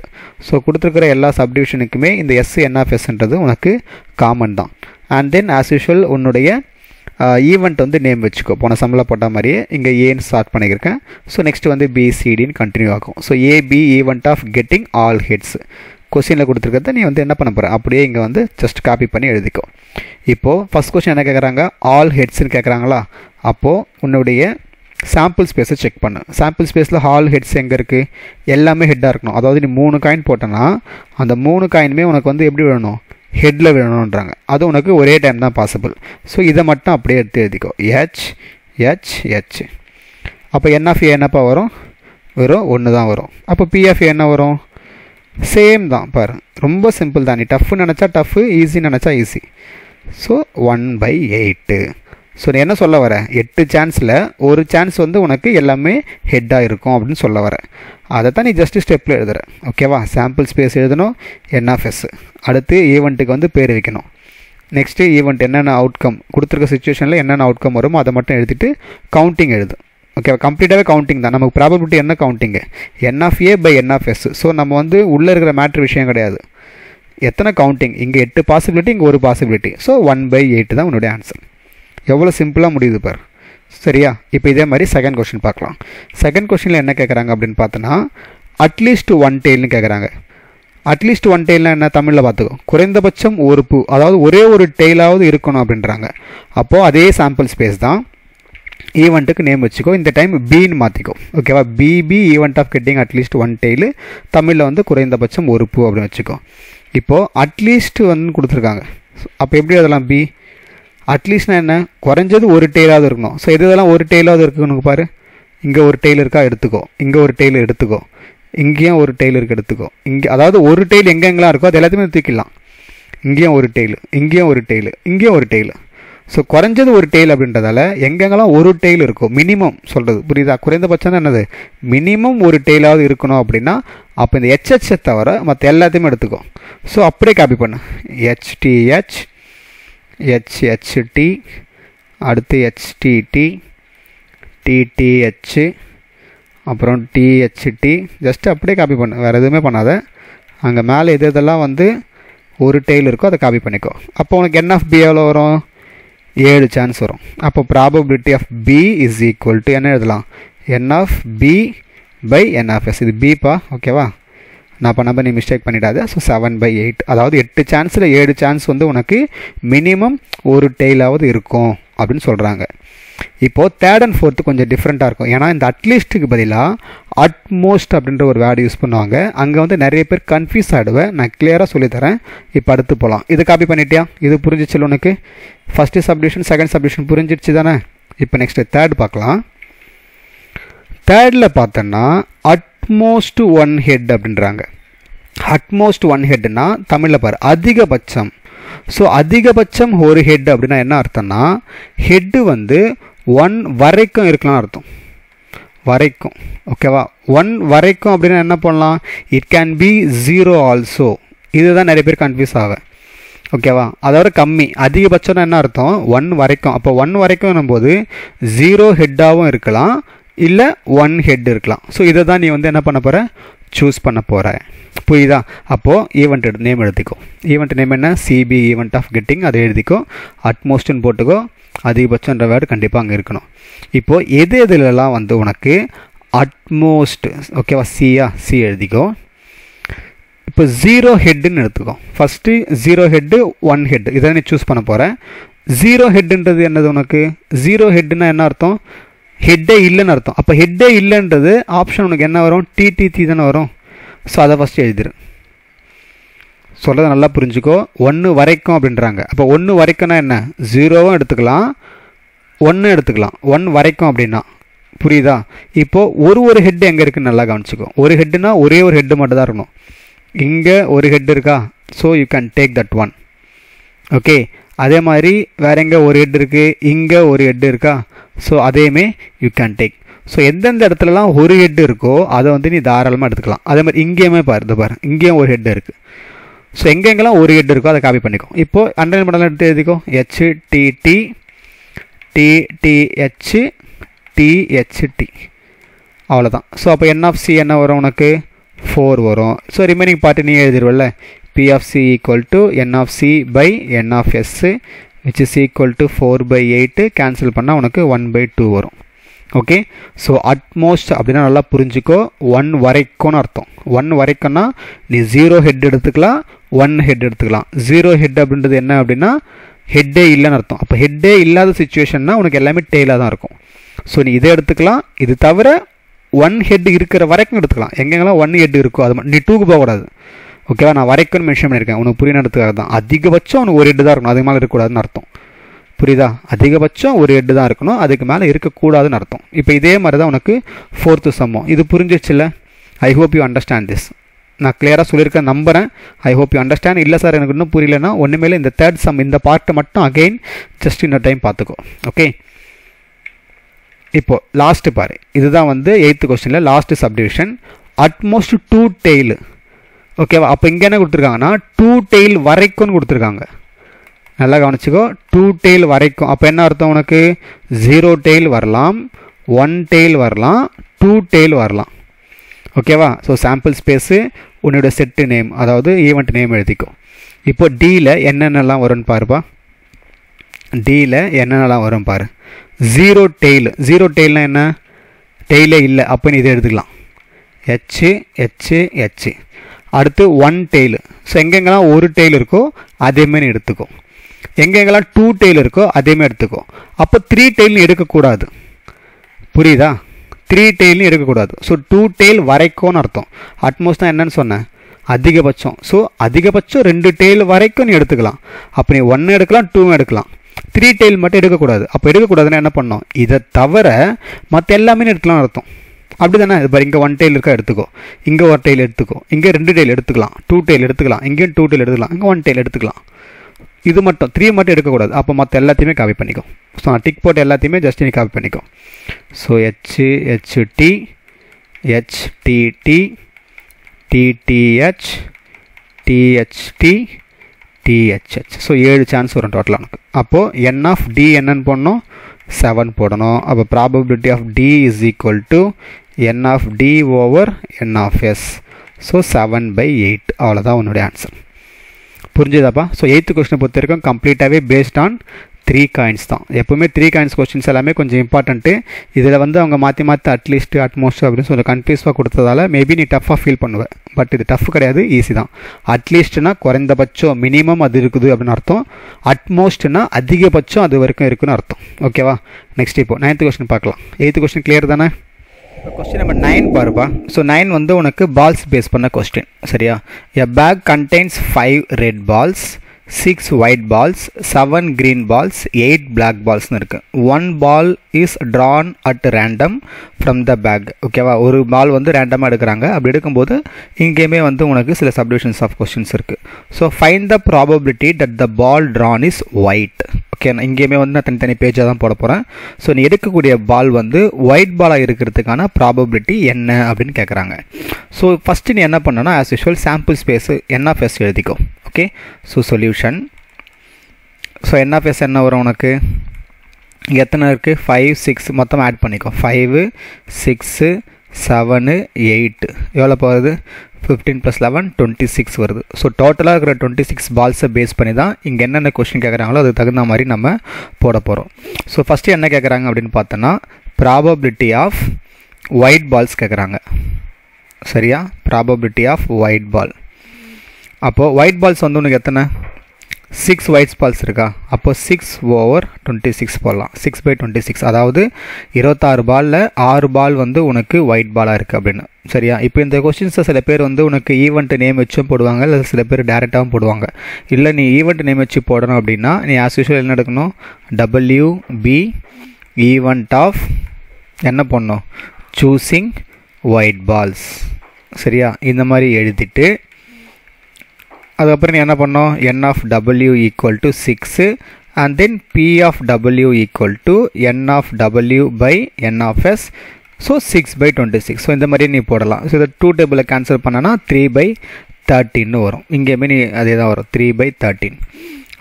So kuduthirukra ella subdivision kume indha s n of s endradhu unakku common dhaan. And then as usual unnudaiya event வந்து name வெச்சுக்கோ. போன சம்ல போட்ட மாதிரியே இங்க a ன்னு start பண்ணிக்கிறேன். So next வந்து b c d ன்னு கண்டினியூ ஆகும். So a b event of getting all heads क्वेश्चनல கொடுத்திருக்கிறத நீ வந்து என்ன பண்ணப் போற? அப்படியே இங்க வந்து just காப்பி பண்ணி எழுதிக்கோ. இப்போ ஃபர்ஸ்ட் क्वेश्चन என்ன கேக்குறாங்க? ஆல் ஹெட்ஸ் ன்னு கேக்குறாங்களா? அப்போ உன்னுடைய sample space check பண்ணு. sample spaceல all heads எங்க இருக்கு? எல்லாமே ஹெட்டா இருக்கணும். அதாவது நீ three காயின் போட்டனா அந்த three காயின்மே உனக்கு வந்து எப்படி வரணும்? ஹெட்ல வேணும்ன்றாங்க. அது உங்களுக்கு ஒரே டைம் தான் பாசிபிள். சோ இத மட்டும் அப்படியே எடுத்து எழுதிக்கோ. h h h. அப்ப n of a என்னப்பா வரும்? வெறும் one தான் வரும். அப்ப p of a என்ன வரும்? சேம் தான் பாரு. ரொம்ப சிம்பிள் தான். நீ டஃப் நினைச்சா டஃப், ஈஸி நினைச்சா easy. So one by eight. So நான் என்ன சொல்ல வரேன்? eight சான்ஸ்ல ஒரு சான்ஸ் வந்து உங்களுக்கு எல்லாமே ஹெட்டா இருக்கும் அப்படினு சொல்ல வரேன். அத தான் நீ ஜஸ்ட் ஸ்டெப்ல எழுதுற. ஓகேவா? sample space எழுதணும் n of s. அடுத்து ஈவென்ட்க்கு வந்து பேர் வைக்கணும். நெக்ஸ்ட் ஈவென்ட் என்னென்ன அவுட்கம் கொடுத்திருக்க சிச்சுவேஷன்ல என்னென்ன அவுட்கம் வரும் அத மட்டும் எழுதிட்டு கவுண்டிங் எழுது. ஓகேவா? கம்ப்ளீட்டாவே கவுண்டிங் தான். நமக்கு probability என்ன counting? n of a by n of s. So நம்ம வந்து உள்ள இருக்கிற மேட்டர் விஷயம் கிடையாது. எத்தனை கவுண்டிங்? இங்க eight பாசிபிலிட்டி, இங்க ஒரு possibility. So one by eight தான் உங்களுடைய ஆன்சர். எவ்வளவு சிம்பிளா முடியுது பாரு. சரியா? இப்போ இதே மாதிரி செகண்ட் क्वेश्चन பார்க்கலாம். செகண்ட் क्वेश्चनல என்ன கேக்குறாங்க அப்படினு பார்த்தனா at least one tail னு கேக்குறாங்க. at least one tail னா என்ன? தமிழ்ல பாத்துக்கோ. குறைந்தபட்சம் ஒரு பூ, அதாவது ஒரே ஒரு டெயிலாவது இருக்கணும் அப்படின்றாங்க. அப்போ அதே sample space தான். ஈவென்ட்க்கு நேம் வெச்சுக்கோ. இந்த டைம் b ன்னு மாத்திக்கோ. ஓகேவா? bb event of getting at least one tail. தமிழ்ல வந்து குறைந்தபட்சம் ஒரு பூ அப்படி வெச்சுக்கோ. இப்போ at least வந்து கொடுத்திருக்காங்க. அப்ப எப்படி அதெல்லாம் b at least நான் என்ன? குறஞ்சது ஒரு டெயிலாவது இருக்கணும். சோ இதெல்லாம் ஒரு டெயிலாவது இருக்குன்னு பாரு. இங்க ஒரு டெயில் இருக்கா எடுத்துக்கோ. இங்க ஒரு டெயில் எடுத்துக்கோ. இங்கேயும் ஒரு டெயில் இருக்க எடுத்துக்கோ. இங்க அதாவது ஒரு டெயில் எங்கெங்கலாம் இருக்கோ அது எல்லாத்தையும் தூக்கிடலாம். இங்கேயும் ஒரு டெயில், இங்கேயும் ஒரு டெயில், இங்கேயும் ஒரு டெயில். சோ குறஞ்சது ஒரு டெயில் அப்படின்றதால எங்கெங்கலாம் ஒரு டெயில் இருக்கோ மினிமம் சொல்றது. புரியுதா? குறைந்தபட்சம் தான் என்னது? மினிமம் ஒரு டெயிலாவது இருக்கணும் அப்படினா அப்ப இந்த hh தவிர மத்த எல்லாத்தையும் எடுத்துக்கோ. சோ அப்படியே காப்பி பண்ணு. hth hht, அடுத்து htt, tth, அப்புறம் tht. ஜஸ்ட் அப்படியே காப்பி பண்ணு. வேற எதுவுமே பண்ணாத. அங்க மேலே எது எதெல்லாம் வந்து ஒரு டெயில் இருக்கோ அதை காப்பி பண்ணிக்கோ. அப்போ உனக்கு n of b எவ்வளோ வரும்? seven சான்ஸ் வரும். அப்போ probability of b is equal to என்ன எழுதலாம்? n of b by n of s. இது b பா. ஓகேவா? நான் பண்ணப்ப நீ மிஸ்டேக் பண்ணிடாத. சோ seven by eight, அதாவது eight சான்ஸ்ல seven சான்ஸ் வந்து உனக்கு மினிமம் ஒரு டெயிலாவது இருக்கும் அப்படினு சொல்றாங்க. இப்போ third and fourth கொஞ்சம் டிஃபரண்டா இருக்கும். ஏனா இந்த at leastக்கு பதிலா at most அப்படிங்கற ஒரு வேர்ட் யூஸ் பண்ணுவாங்க. அங்க வந்து நிறைய பேர் கன்ஃபியூஸ் ஆடுவே. நான் கிளியரா சொல்லி தரேன். இப்போ அடுத்து போலாம். இது காப்பி பண்ணிட்டியா? இது புரிஞ்சிச்சல உனக்கு? ஃபர்ஸ்ட் சப்டிஷன் செகண்ட் சப்டிஷன் புரிஞ்சிடுச்சு தானே? இப்போ நெக்ஸ்ட் third பார்க்கலாம். thirdல பார்த்தனா at utmost one head அப்படின்றாங்க. utmost one headனா தமிழ்ல பாரு அதிகபட்சம். ஸோ அதிகபட்சம் ஒரு ஹெட் அப்படின்னா என்ன அர்த்தம்னா, ஹெட்டு வந்து ஒன் வரைக்கும் இருக்கலாம்னு அர்த்தம். வரைக்கும் ஓகேவா, ஒன் வரைக்கும் அப்படின்னா என்ன பண்ணலாம், it can be zero also. இதுதான் நிறைய பேர் கன்ஃபியூஸ் ஆகும் ஓகேவா. அதோட கம்மி அதிகபட்சம்னா என்ன அர்த்தம், ஒன் வரைக்கும். அப்போ ஒன் வரைக்கும் போது ஜீரோ ஹெட்டாகவும் இருக்கலாம், இல்லை ஒன் ஹெட் இருக்கலாம். ஸோ இதை தான் நீ வந்து என்ன பண்ண போகிற, சூஸ் பண்ண போகிற. புரியுதா? அப்போது ஈவெண்ட் எடு நேம் எழுதிக்கோ. ஈவெண்ட் நேம் என்ன, சிபி ஈவெண்ட் ஆஃப் கெட்டிங், அதை எழுதிக்கோ. அட்மோஸ்ட்னு போட்டுக்கோ. அதிகபட்சன்ற வேர்டு கண்டிப்பாக அங்கே இருக்கணும். இப்போது எது எதுலலாம் வந்து உனக்கு அட்மோஸ்ட் ஓகேவா, சியா சி எழுதிக்கோ. இப்போ ஜீரோ ஹெட்டுன்னு எடுத்துக்கோ. First zero head one head இதை நீ சூஸ் பண்ண போகிறேன். ஜீரோ ஹெட்டுன்றது என்னது உனக்கு, ஜீரோ ஹெட்டுன்னா என்ன அர்த்தம், ஹெட்டே இல்லைன்னு அர்த்தம். அப்போ ஹெட்டே இல்லைன்றது ஆப்ஷன் உனக்கு என்ன வரும், டிடிடி தானே வரும். ஸோ அதை ஃபஸ்ட்டு எழுதிரு. சொல்கிறத நல்லா புரிஞ்சுக்கோ. ஒன்று வரைக்கும் அப்படின்றாங்க. அப்போ ஒன்று வரைக்கும்னா என்ன, ஜீரோவும் எடுத்துக்கலாம் ஒன்று எடுத்துக்கலாம், ஒன் வரைக்கும் அப்படின்னா. புரியுதா? இப்போது ஒரு ஒரு ஹெட்டு எங்கே இருக்குதுன்னு நல்லா கவனிச்சிக்கோ. ஒரு ஹெட்டுனா ஒரே ஒரு ஹெட்டு மட்டும் தான் இருக்கணும். இங்கே ஒரு ஹெட் இருக்கா, so you can take that one. Okay, அதே மாதிரி வேற எங்கே ஒரு ஹெட் இருக்குது, இங்கே ஒரு ஹெட் இருக்கா, ஸோ அதேமே யூ கேன் டேக். ஸோ எந்தெந்த இடத்துலலாம் ஒரு ஹெட் இருக்கோ அதை வந்து நீ தாராளமாக எடுத்துக்கலாம். அதே மாதிரி இங்கேயுமே பாரு பாரு, இங்கேயும் ஒரு ஹெட் இருக்குது. ஸோ எங்கெங்கெல்லாம் ஒரு ஹெட் இருக்கோ அதை காப்பி பண்ணிக்கோ. இப்போது அண்டர்லைன் பண்ணலாம், எடுத்து எழுதிக்கோ. H T T T T H T H T, அவ்வளோதான். ஸோ அப்போ என் ஆஃப் சி என்ன வரும் உனக்கு, ஃபோர் வரும். ஸோ ரிமைனிங் பார்ட்டு நீ எழுதிடுவல்ல, P of C equal to N of C by N of S which is equal to four by eight. cancel பண்ணா உனக்கு one by two வரும். ஓகே, ஸோ அட்மோஸ்ட் அப்படின்னா நல்லா புரிஞ்சுக்கோ, ஒன் வரைக்கும்னு அர்த்தம். ஒன் வரைக்கும்னா நீ ஜீரோ ஹெட் எடுத்துக்கலாம், ஒன் ஹெட் எடுத்துக்கலாம். ஜீரோ ஹெட் அப்படின்றது என்ன அப்படின்னா ஹெட்டே இல்லைன்னு அர்த்தம். அப்போ ஹெட்டே இல்லாத சுச்சுவேஷன்னா உனக்கு எல்லாமே டெய்லாக தான் இருக்கும். ஸோ நீ இதை எடுத்துக்கலாம். இது தவிர ஒன் ஹெட் இருக்கிற வரைக்கும் எடுத்துக்கலாம். எங்கெங்கெல்லாம் ஒன் ஹெட் இருக்கோ அது நீ டூக்கு போகக்கூடாது. ஓகேவா, நான் வரைக்கும் மென்ஷன் பண்ணியிருக்கேன், உனக்கு புரிய எடுத்துக்காக தான். அதிகபட்சம் உனக்கு ஒரு ஹெட்டு தான் இருக்கணும், அதுக்கு மேலே இருக்கக்கூடாதுன்னு அர்த்தம். புரியுதா? அதிகபட்சம் ஒரு ஹெட்டு தான் இருக்கணும், அதுக்கு மேலே இருக்கக்கூடாதுன்னு அர்த்தம். இப்போ இதே மாதிரி தான் உனக்கு ஃபோர்த்து சம்மம். இது புரிஞ்சிச்சுல்ல? I hope you understand this. நான் கிளியராக சொல்லியிருக்கேன் நம்புகிறேன். I hope you understand. இல்லை சார் எனக்கு இன்னும் புரியலன்னா ஒன்றுமேல இந்த தேர்ட் சம் இந்த பார்ட்டை மட்டும் அகெயின் ஜஸ்ட் இன்னொரு டைம் பார்த்துக்கோ. ஓகே, இப்போது லாஸ்ட்டு பாரு. இதுதான் வந்து எயித்து கொஸ்டினில் last subdivision, at most two tail. ஓகேவா, அப்போ இங்கே என்ன கொடுத்துருக்காங்கன்னா டூ டெயில் வரைக்கும்னு கொடுத்துருக்காங்க. நல்லா கவனிச்சிக்கோ, டூ டெயில் வரைக்கும். அப்போ என்ன அர்த்தம் உனக்கு, ஜீரோ டெயில் வரலாம், ஒன் டெயில் வரலாம், டூ டெயில் வரலாம். ஓகேவா, ஸோ சாம்பிள் ஸ்பேஸு உன்னோட செட்டு நேம், அதாவது ஈவெண்ட் நேம் எழுதிக்கோ. இப்போ டியில் என்னென்னலாம் வரும்னு பாருப்பா. டியில் என்னென்னலாம் வரும் பாரு. ஜீரோ டெயில், ஜீரோ டெயில்னால் என்ன, டெயிலே இல்லை. அப்போ நீ இதை எடுத்துக்கலாம். ஹெச்சு ஹெச்சு ஹெச்சு. அடுத்து ஒன் டெயில். ஸோ எங்கெங்கெல்லாம் ஒரு டெயில் இருக்கோ அதேமாரி எடுத்துக்கோ. எங்கெங்கெல்லாம் டூ டெயில் இருக்கோ அதேமாரி எடுத்துக்கோ. அப்போ த்ரீ டெயில்னு எடுக்கக்கூடாது. புரியுதா? த்ரீ டெயில்னு எடுக்கக்கூடாது. ஸோ டூ டெயில் வரைக்கும்னு அர்த்தம். அட்மோஸ்ட் தான் என்னன்னு சொன்னேன், அதிகபட்சம். ஸோ அதிகபட்சம் ரெண்டு டெயில் வரைக்கும் நீ எடுத்துக்கலாம். அப்போ நீ ஒன்று எடுக்கலாம், டூவும் எடுக்கலாம். த்ரீ டெயில் மட்டும் எடுக்கக்கூடாது. அப்போ எடுக்கக்கூடாதுன்னா என்ன பண்ணோம், இதை தவிர மற்ற எல்லாமே எடுக்கலாம்னு அர்த்தம். அப்படி தானே? இது பாரு, இங்கே ஒன் டெயில் இருக்கா எடுத்துக்கோ, இங்கே ஒரு டெயில் எடுத்துக்கோ, இங்கே ரெண்டு டெயில் எடுத்துக்கலாம், டூ டெயில் எடுத்துக்கலாம், இங்கேயும் டூ டெயில் எடுத்துக்கலாம், இங்கே ஒன் டெயில் எடுத்துக்கலாம். இது மட்டும் த்ரீ மட்டும் எடுக்கக்கூடாது. அப்போ மற்ற எல்லாத்தையுமே காப்பி பண்ணிக்கோ. ஸோ நான் டிக் போட்டு எல்லாத்தையுமே ஜஸ்ட் நீ காப்பி பண்ணிக்கோ. So H H T H T T T T H T H T T H H. So ஏழு சான்ஸ் வரும் டோட்டலாக உனக்கு. அப்போது என் ஆஃப் டி என்னன்னு போடணும், செவன் போடணும். அப்போ probability of D is equal to n of d over n of s. So seven by eight. அவ்வளோதான் உன்னுடைய ஆன்சர். புரிஞ்சுதாப்பா? ஸோ எயித்து கொஸ்டினை பொறுத்த வரைக்கும் கம்ப்ளீட்டாகவே பேஸ்ட் ஆன் த்ரீ காயின்ஸ் தான். எப்போவுமே த்ரீ காயின்ஸ் கொஸ்டின்ஸ் எல்லாமே கொஞ்சம் இம்பார்ட்டன்ட்டு. இதில் வந்து அவங்க மாற்றி மாற்றி அட்லீஸ்ட் அட்மோஸ்ட் அப்படின்னு சொல்லி கன்ஃபியூஸாக கொடுத்ததால் மேபி நீ டஃப்பாக ஃபீல் பண்ணுவேன். பட் இது டஃப் கிடையாது, ஈஸி தான். அட்லீஸ்ட்னா குறைந்தபட்சம், மினிமம் அது இருக்குது அப்படின்னு அர்த்தம். அட்மோஸ்ட்னா அதிகபட்சம் அது வரைக்கும் இருக்குன்னு அர்த்தம். ஓகேவா? நெக்ஸ்ட் இப்போ நைன்த்து கொஸ்டின் பார்க்கலாம். எயித்து கொஸ்டின் கிளியர் தானே? இப்போ கொஸ்டின் நம்பர் நைன் பாருப்பா. ஸோ நைன் வந்து உனக்கு பால்ஸ் பேஸ் பண்ண கொஸ்டின். சரியா? A bag contains five red balls, six white balls, seven green balls, eight black balls இருக்கு. One ball is drawn at random from the bag. ஓகேவா, ஒரு பால் வந்து ரேண்டமாக எடுக்கிறாங்க. அப்படி எடுக்கும்போது இங்கேயுமே வந்து உனக்கு சில சப்டிவிஷன்ஸ் ஆஃப் கொஸ்டின்ஸ் இருக்கு. So find the probability that the ball drawn is white. Okay, நான் இங்கேயுமே வந்து நான் தனித்தனி பேஜாக தான் போட போகிறேன். ஸோ நீ எடுக்கக்கூடிய பால் வந்து ஒயிட் பாலாக இருக்கிறதுக்கான ப்ராபபிலிட்டி என்ன அப்படின்னு கேட்குறாங்க. ஸோ ஃபஸ்ட்டு நீ என்ன பண்ணனா, ஆஸ் யூஷுவல் சாம்பிள் ஸ்பேஸு என்ன ஃபேஸ் எழுதிக்கோ. Okay, so solution. ஸோ என்ன ஃபேஸ் என்ன வரும் உனக்கு, எத்தனை இருக்குது, ஃபைவ் சிக்ஸ் மொத்தம் ஆட் பண்ணிக்கோ. ஃபைவு சிக்ஸு செவனு எயிட்டு எவ்வளோ போகுது, fifteen plus eleven twenty six வருது. ஸோ டோட்டலாக இருக்கிற டுவெண்ட்டி சிக்ஸ் பால்ஸை பேஸ் பண்ணி தான் இங்கே என்னென்ன கொஸ்டின் கேட்குறாங்களோ அதுக்கு தகுந்த மாதிரி நம்ம போட போகிறோம். ஸோ ஃபஸ்ட்டு என்ன கேட்குறாங்க அப்படின்னு பார்த்தோன்னா, ப்ராபபிலிட்டி ஆஃப் ஒயிட் பால்ஸ் கேட்குறாங்க. சரியா, ப்ராபபிலிட்டி ஆஃப் ஒயிட் பால். அப்போது ஒயிட் பால்ஸ் வந்து உனக்கு எத்தனை, சிக்ஸ் ஒயிட் பால்ஸ் இருக்கா. அப்போது சிக்ஸ் ஓவர் டுவெண்ட்டி சிக்ஸ் போடலாம். சிக்ஸ் பை டுவெண்ட்டி சிக்ஸ் அதாவது இருபத்தாறு பாலில் ஆறு பால் வந்து உனக்கு ஒயிட் பாலாக இருக்குது அப்படின்னு. சரியா, இப்போ இந்த கொஸ்டின்ஸை சில பேர் வந்து உனக்கு ஈவெண்ட் நேம் வச்சும் போடுவாங்க, இல்லை சில பேர் டேரெக்டாகவும் போடுவாங்க. இல்லை நீ ஈவெண்ட் நேம் வச்சு போடணும் அப்படின்னா நீ ஆஸ் யூஷுவல் என்ன எடுக்கணும், டபிள்யூ பி ஈவெண்ட் ஆஃப் என்ன பண்ணணும், சூஸிங் ஒயிட் பால்ஸ். சரியா, இந்த மாதிரி எழுதிட்டு அதுக்கப்புறம் நீ என்ன பண்ணோம், n of W equal to six and then P of W equal to n of W by n of S. So six by twenty six. So இந்த மாதிரி நீ போடலாம். ஸோ இதை டூ டேபிளை கேன்சல் பண்ணனா த்ரீ பை தேர்ட்டின்னு வரும். இங்கேயுமே நீ அதே தான் வரும், த்ரீ பை தேர்ட்டின்.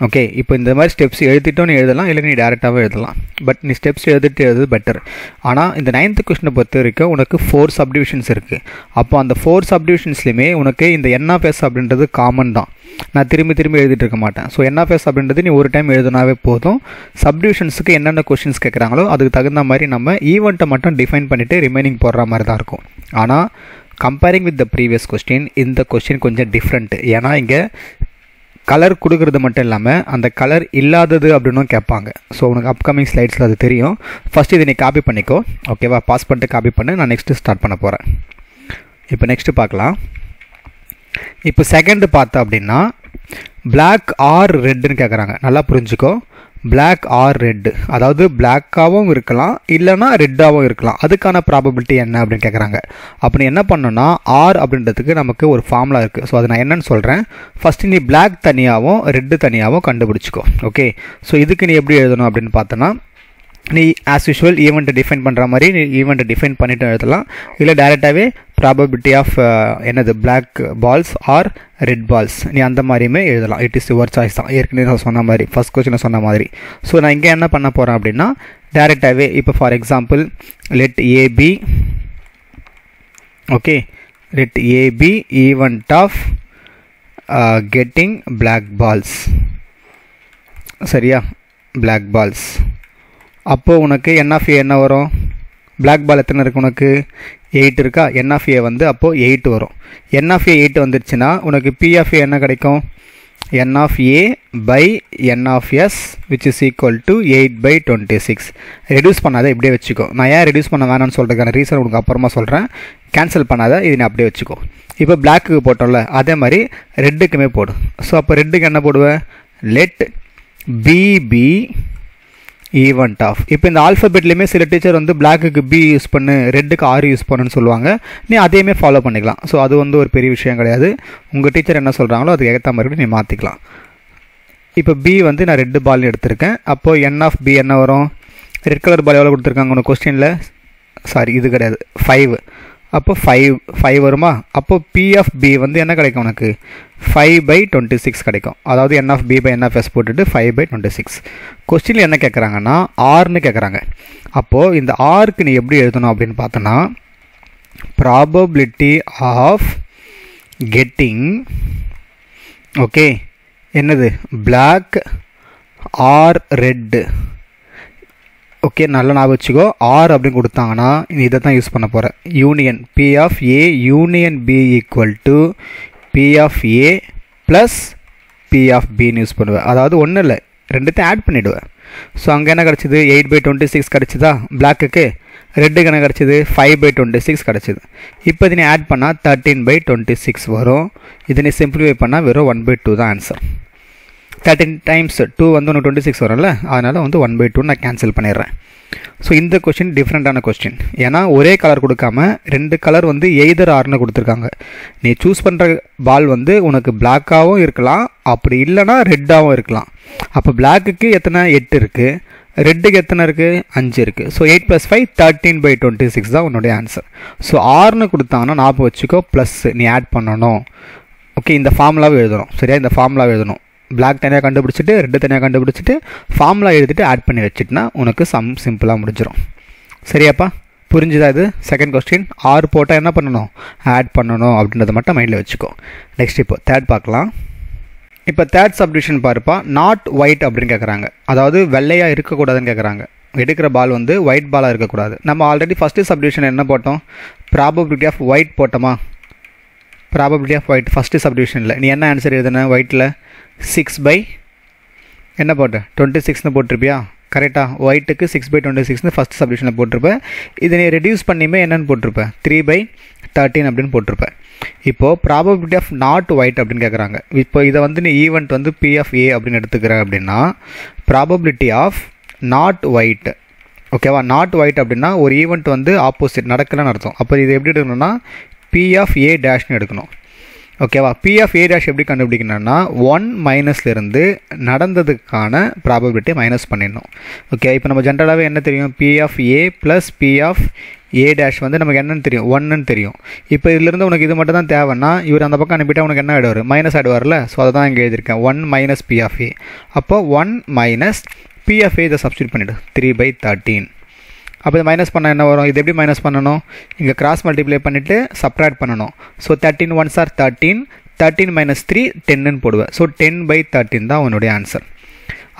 ஓகே, இப்போ இந்த மாதிரி ஸ்டெப்ஸ் எழுதிட்டும் நீ எழுதலாம், இல்லை நீ டேரெக்டாகவும் எழுதலாம். பட் நீ ஸ்டெப்ஸ் எழுதிட்டு எழுது பெட்டர். ஆனால் இந்த நைன்த்து கொஸ்டினை பொறுத்த வரைக்கும் உனக்கு ஃபோர் சப்டிவிஷன்ஸ் இருக்குது. அப்போ அந்த ஃபோர் சப்டிவிஷன்ஸ்லையுமே உனக்கு இந்த என்எஃப்எஸ் அப்படின்றது காமன் தான். நான் திரும்பி திரும்பி எழுதிட்டு இருக்க மாட்டேன். ஸோ என்எஃப்எஸ் அப்படின்றது நீ ஒரு டைம் எழுதினாவே போதும். சப்டிவிஷன்ஸுக்கு என்னென்ன கொஸ்டின்ஸ் கேட்குறாங்களோ அதுக்கு தகுந்த மாதிரி நம்ம ஈவெண்ட்டை மட்டும் டிஃபைன் பண்ணிவிட்டு ரிமைனிங் போடுற மாதிரி தான் இருக்கும். ஆனால் comparing with the previous question இந்த கொஸ்டின் கொஞ்சம் டிஃப்ரெண்ட்டு. ஏன்னா இங்கே கலர் கொடுக்குறது மட்டும் இல்லாமல் அந்த கலர் இல்லாதது அப்படின்னும் கேட்பாங்க. ஸோ உனக்கு அப்கமிங் ஸ்லைட்ஸில் அது தெரியும். ஃபஸ்ட்டு இதை நீ காப்பி பண்ணிக்கோ. ஓகேவா, பாஸ் பண்ணிட்டு காப்பி பண்ணி நான் நெக்ஸ்ட்டு ஸ்டார்ட் பண்ண போகிறேன். இப்போ நெக்ஸ்ட்டு பார்க்கலாம். இப்போ செகண்டு பார்த்தோம் அப்படின்னா பிளாக் ஆர் ரெட்டுன்னு கேட்குறாங்க. நல்லா புரிஞ்சுக்கோ, பிளாக் ஆர் ரெட்டு அதாவது பிளாக்காகவும் இருக்கலாம், இல்லைனா ரெட்டாகவும் இருக்கலாம். அதுக்கான ப்ராபபிலிட்டி என்ன அப்படின்னு கேட்குறாங்க. அப்படி என்ன பண்ணோன்னா ஆர் அப்படின்றதுக்கு நமக்கு ஒரு ஃபார்முலா இருக்குது. ஸோ அது நான் என்னென்னு சொல்கிறேன். ஃபஸ்ட்டு நீ பிளாக் தனியாகவும் ரெட்டு தனியாகவும் கண்டுபிடிச்சிக்கோ. ஓகே, ஸோ இதுக்கு நீ எப்படி எழுதணும் அப்படின்னு பார்த்தோன்னா நீ ஆஸ் யூஷுவல் ஈவெண்ட்டை டிஃபைன் பண்ணுற மாதிரி நீ ஈவெண்ட்டை டிஃபைன் பண்ணிவிட்டு எழுதலாம். இல்லை டேரெக்டாகவே ப்ராபபிலிட்டி ஆஃப் என்னது black balls or red balls நீ அந்த மாதிரியுமே எழுதலாம். இட் இஸ் யுவர் சாய்ஸ் தான். ஏற்கனவே நான் சொன்ன மாதிரி ஃபஸ்ட் கொஸ்டினில் சொன்ன மாதிரி. ஸோ நான் இங்கே என்ன பண்ண போகிறேன் அப்படின்னா டேரெக்டாகவே இப்போ for example let A be. Okay, let A be event of getting black balls. சரியா, பிளாக் பால்ஸ். அப்போது உனக்கு என் ஆஃப் ஏ என்ன வரும், பிளாக் பால் எத்தனை இருக்குது உனக்கு, எயிட் இருக்கா. என் ஆஃப் ஏ வந்து அப்போது எயிட் வரும். என் ஆஃப் ஏ எயிட் வந்துருச்சுன்னா உனக்கு பி ஆஃப் ஏ என்ன கிடைக்கும், n of A by n of S which is equal to eight by twenty six. Reduce பண்ணாத, இப்படியே வச்சுக்கோ. நான் ஏன் ரெடியூஸ் பண்ண வேணான்னு சொல்கிறதுக்கான ரீசன் உனக்கு அப்புறமா சொல்கிறேன். கேன்சல் பண்ணாத, இது நான் அப்படியே வச்சுக்கோ. இப்போ பிளாக்குக்கு போட்டோம்ல அதே மாதிரி ரெட்டுக்குமே போடும். ஸோ அப்போ ரெட்டுக்கு என்ன போடுவேன், லெட் பிபி ஈவெண்ட் ஆஃப். இப்போ இந்த ஆல்ஃபபெட்லேயுமே சில டீச்சர் வந்து பிளாக்குக்கு பி யூஸ் பண்ணு ரெட்டுக்கு ஆர் யூஸ் பண்ணுன்னு சொல்லுவாங்க. நீ அதையுமே ஃபாலோ பண்ணிக்கலாம். ஸோ அது வந்து ஒரு பெரிய விஷயம் கிடையாது. உங்கள் டீச்சர் என்ன சொல்கிறாங்களோ அதுக்கு ஏற்ற மாதிரி நீ மாற்றிக்கலாம். இப்போ பி வந்து நான் ரெட்டு பால்னு எடுத்திருக்கேன். அப்போது என் ஆஃப் பி என்ன வரும், ரெட் கலர் பால் எவ்வளோ கொடுத்துருக்காங்க உனக்கு கொஸ்டினில், சாரி இது கிடையாது, ஃபைவ். அப்போ ஃபைவ் ஃபைவ் வருமா. அப்போது பி ஆஃப் பி வந்து என்ன கிடைக்கும் உனக்கு, ஃபைவ் பை டுவெண்ட்டி சிக்ஸ் கிடைக்கும். அதாவது n of B by n of S போட்டுட்டு ஃபைவ் பை டுவெண்ட்டி சிக்ஸ். கொஸ்டினில் என்ன கேட்குறாங்கன்னா ஆர்னு கேட்குறாங்க. அப்போது இந்த ஆருக்கு நீ எப்படி எழுதணும் அப்படின்னு பார்த்தோன்னா ப்ராபபிலிட்டி ஆஃப் கெட்டிங் ஓகே என்னது பிளாக் ஆர் ரெட். ஓகே, நல்லா ஞாபகம் வச்சுக்கோ. ஆர் அப்படின்னு கொடுத்தாங்கன்னா நீ இதை தான் யூஸ் பண்ண போகிறேன். Union P of A union B equal to P of A plus P of பின்னு யூஸ் பண்ணுவேன். அதாவது ஒன்றும் இல்லை, ரெண்டுத்தையும் ஆட் பண்ணிவிடுவேன். ஸோ அங்கே என்ன கிடச்சிது, எயிட் பை டுவெண்ட்டி சிக்ஸ் கிடச்சிதா பிளாக்குக்கு. ரெட்டுக்கு என்ன கிடச்சிது, ஃபைவ் பை டுவெண்ட்டி சிக்ஸ் கிடச்சிது. இப்போ இதை நீ ஆட் பண்ணால் தேர்ட்டின் பை டுவெண்ட்டி சிக்ஸ் வரும். இதை நீ சிம்பிளிஃபை பண்ணால் வெறும் ஒன் பை டூ தான் ஆன்சர். thirteen times two and twenty-six வரல அதனால வந்து one by two நான் கேன்சல் பண்ணிறேன் So, this question is different question. Yana ore color kudukkama, rendu color vandu either or nu kuduthirukanga. Nee choose pandra ball vandu unakku black avum irukkalam, appadi illana red avum irukkalam. Appo black ku ethana eight irukku, red ku ethana irukku five irukku. So eight plus five thirteen by twenty-six da unoda answer. So r nu kuduthana naapu vechiko plus nee add pannano. Okay, in the formula ezhudrom. Seriya in the formula ezhudrom. Black தனியா கண்டுபிடிச்சிட்டு red தனியா கண்டுபிடிச்சிட்டு formula எழுதிட்டு add பண்ணி வெச்சிட்டனா உங்களுக்கு some சிம்பிளா முடிஞ்சிரும் சரியாப்பா புரிஞ்சதா இது செகண்ட் क्वेश्चन r போட்டா என்ன பண்ணனும் ஆட் பண்ணனும் அப்படிங்கறது மட்டும் மைண்ட்ல வெச்சுக்கோ நெக்ஸ்ட் இப்போ थर्ड பார்க்கலாம் இப்போ थर्ड சப்டிஷன் பாருப்பா not white அப்படிங்க கேக்குறாங்க அதாவது வெள்ளையா இருக்க கூடாதுன்னு கேக்குறாங்க எடுக்கிற பால் வந்து white பாலா இருக்க கூடாது நம்ம ஆல்ரெடி ஃபர்ஸ்ட் சப்டிஷன் என்ன போட்டோம் probability of white போட்டமா probability of white first subdivision la nee enna answer edana white la six by enna potta twenty-six nu potruppiya correct ah white ku six by twenty-six nu first subdivision la potruppa idu nee reduce pannime enna nu potruppa three by thirteen appdin potruppa ipo probability of not white appdin kekranga ipo idha vandu nee event vandu p of a appdin eduthukra appadina probability of not white okay va not white appdina or event vandu opposite nadakala nartham appo idu eppadi edukona p of a dash னு எடுக்கணும் ஓகேவா p of a dash எப்படி கண்டுபிடிக்கணும்னா one minus ல இருந்து நடந்ததுக்கான probability minus பண்ணிடணும் okay இப்போ நம்ம ஜெனரலாவே என்ன தெரியும் p of a plus p of a dash வந்து நமக்கு என்னன்னு தெரியும் one ன்னு தெரியும் இப்போ இதில இருந்து உங்களுக்கு இது மட்டும் தான் தேவைனா இவர் அந்த பக்கம் அனுப்பிட்டா உங்களுக்கு என்ன ஆடுவாரு minus ஆடுவார்ல சோ அத தான் இங்க எழுதி இருக்கேன் one minus p of a அப்போ one minus p of a இத சப்ஸ்டிட் பண்ணிடு three by thirteen அப்போ இது மைனஸ் பண்ணா என்ன வரும் இது எப்படி மைனஸ் பண்ணனும் இங்க கிராஸ் மல்டிப்ளை பண்ணிட்டு சப்ட்ராக்ட் பண்ணனும் so thirteen ones are thirteen thirteen minus three ten ன்னு போடுவேன் சோ ten by thirteen தான் உங்களுடைய ஆன்சர்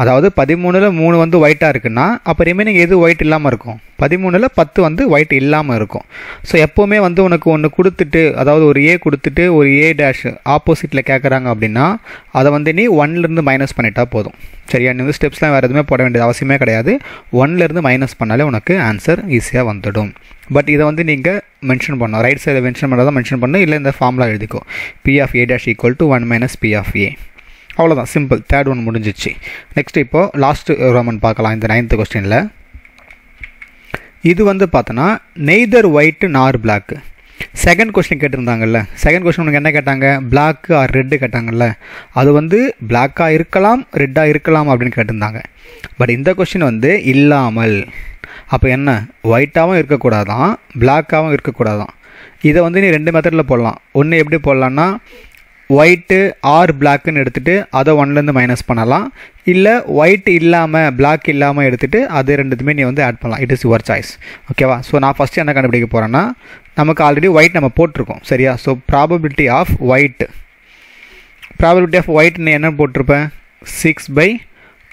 அதாவது thirteen ல three வந்து white ஆ இருக்குனா அப்ப ரிமைனிங் எது white இல்லாம இருக்கும் thirteen ல ten வந்து white இல்லாம இருக்கும் சோ எப்பவுமே வந்து உங்களுக்கு ஒன்னு கொடுத்துட்டு அதாவது ஒரு a கொடுத்துட்டு ஒரு a' ஆப்போசிட்ல கேக்குறாங்க அப்படினா அத வந்து நீ one ல இருந்து மைனஸ் பண்ணிட்டா போதும் சரியா நீ ஸ்டெப்ஸ்லாம் வேற எதுமே போட வேண்டிய அவசியமே கிடையாது one ல இருந்து மைனஸ் பண்ணாலே உங்களுக்கு ஆன்சர் ஈஸியா வந்துடும் பட் இத வந்து நீங்க மென்ஷன் பண்ணனும் ரைட் சைடுல மென்ஷன் பண்றதா மென்ஷன் பண்ணு இல்ல இந்த ஃபார்முலா எழுதிக்கோ p of a' one minus p of a அவ்வளவுதான் சிம்பிள் थर्ड ஒன் முடிஞ்சிச்சு நெக்ஸ்ட் இப்போ லாஸ்ட் ரோமன் பார்க்கலாம் இந்த ninth क्वेश्चनல இது வந்து பார்த்தனா neither white nor black second question கேட்டிருந்தாங்கல்ல செகண்ட் क्वेश्चन உங்களுக்கு என்ன கேட்டாங்க black or red கேட்டாங்கல்ல அது வந்து black ஆ இருக்கலாம் red ஆ இருக்கலாம் அப்படினு கேட்டிருந்தாங்க பட் இந்த क्वेश्चन வந்து இல்லாமல் அப்ப என்ன white ஆவும் இருக்க கூடாதாம் black ஆவும் இருக்க கூடாதாம் இத வந்து நீ ரெண்டு மெத்தட்ல போடலாம் ஒண்ணு எப்படி போடலாம்னா white or black ன்னு எடுத்துட்டு அத one ல இருந்து மைனஸ் பண்ணலாம் இல்ல white இல்லாம black இல்லாம எடுத்துட்டு அதே ரெண்டுதுமே நீ வந்து ஆட் பண்ணலாம் it is your choice ஓகேவா சோ நான் ஃபர்ஸ்ட் என்ன கண்டுபிடிக்க போறேன்னா நமக்கு ஆல்ரெடி white நம்ம போட்டுறோம் சரியா so probability of white probability of white ன்னு என்ன போட்டுறேன் six by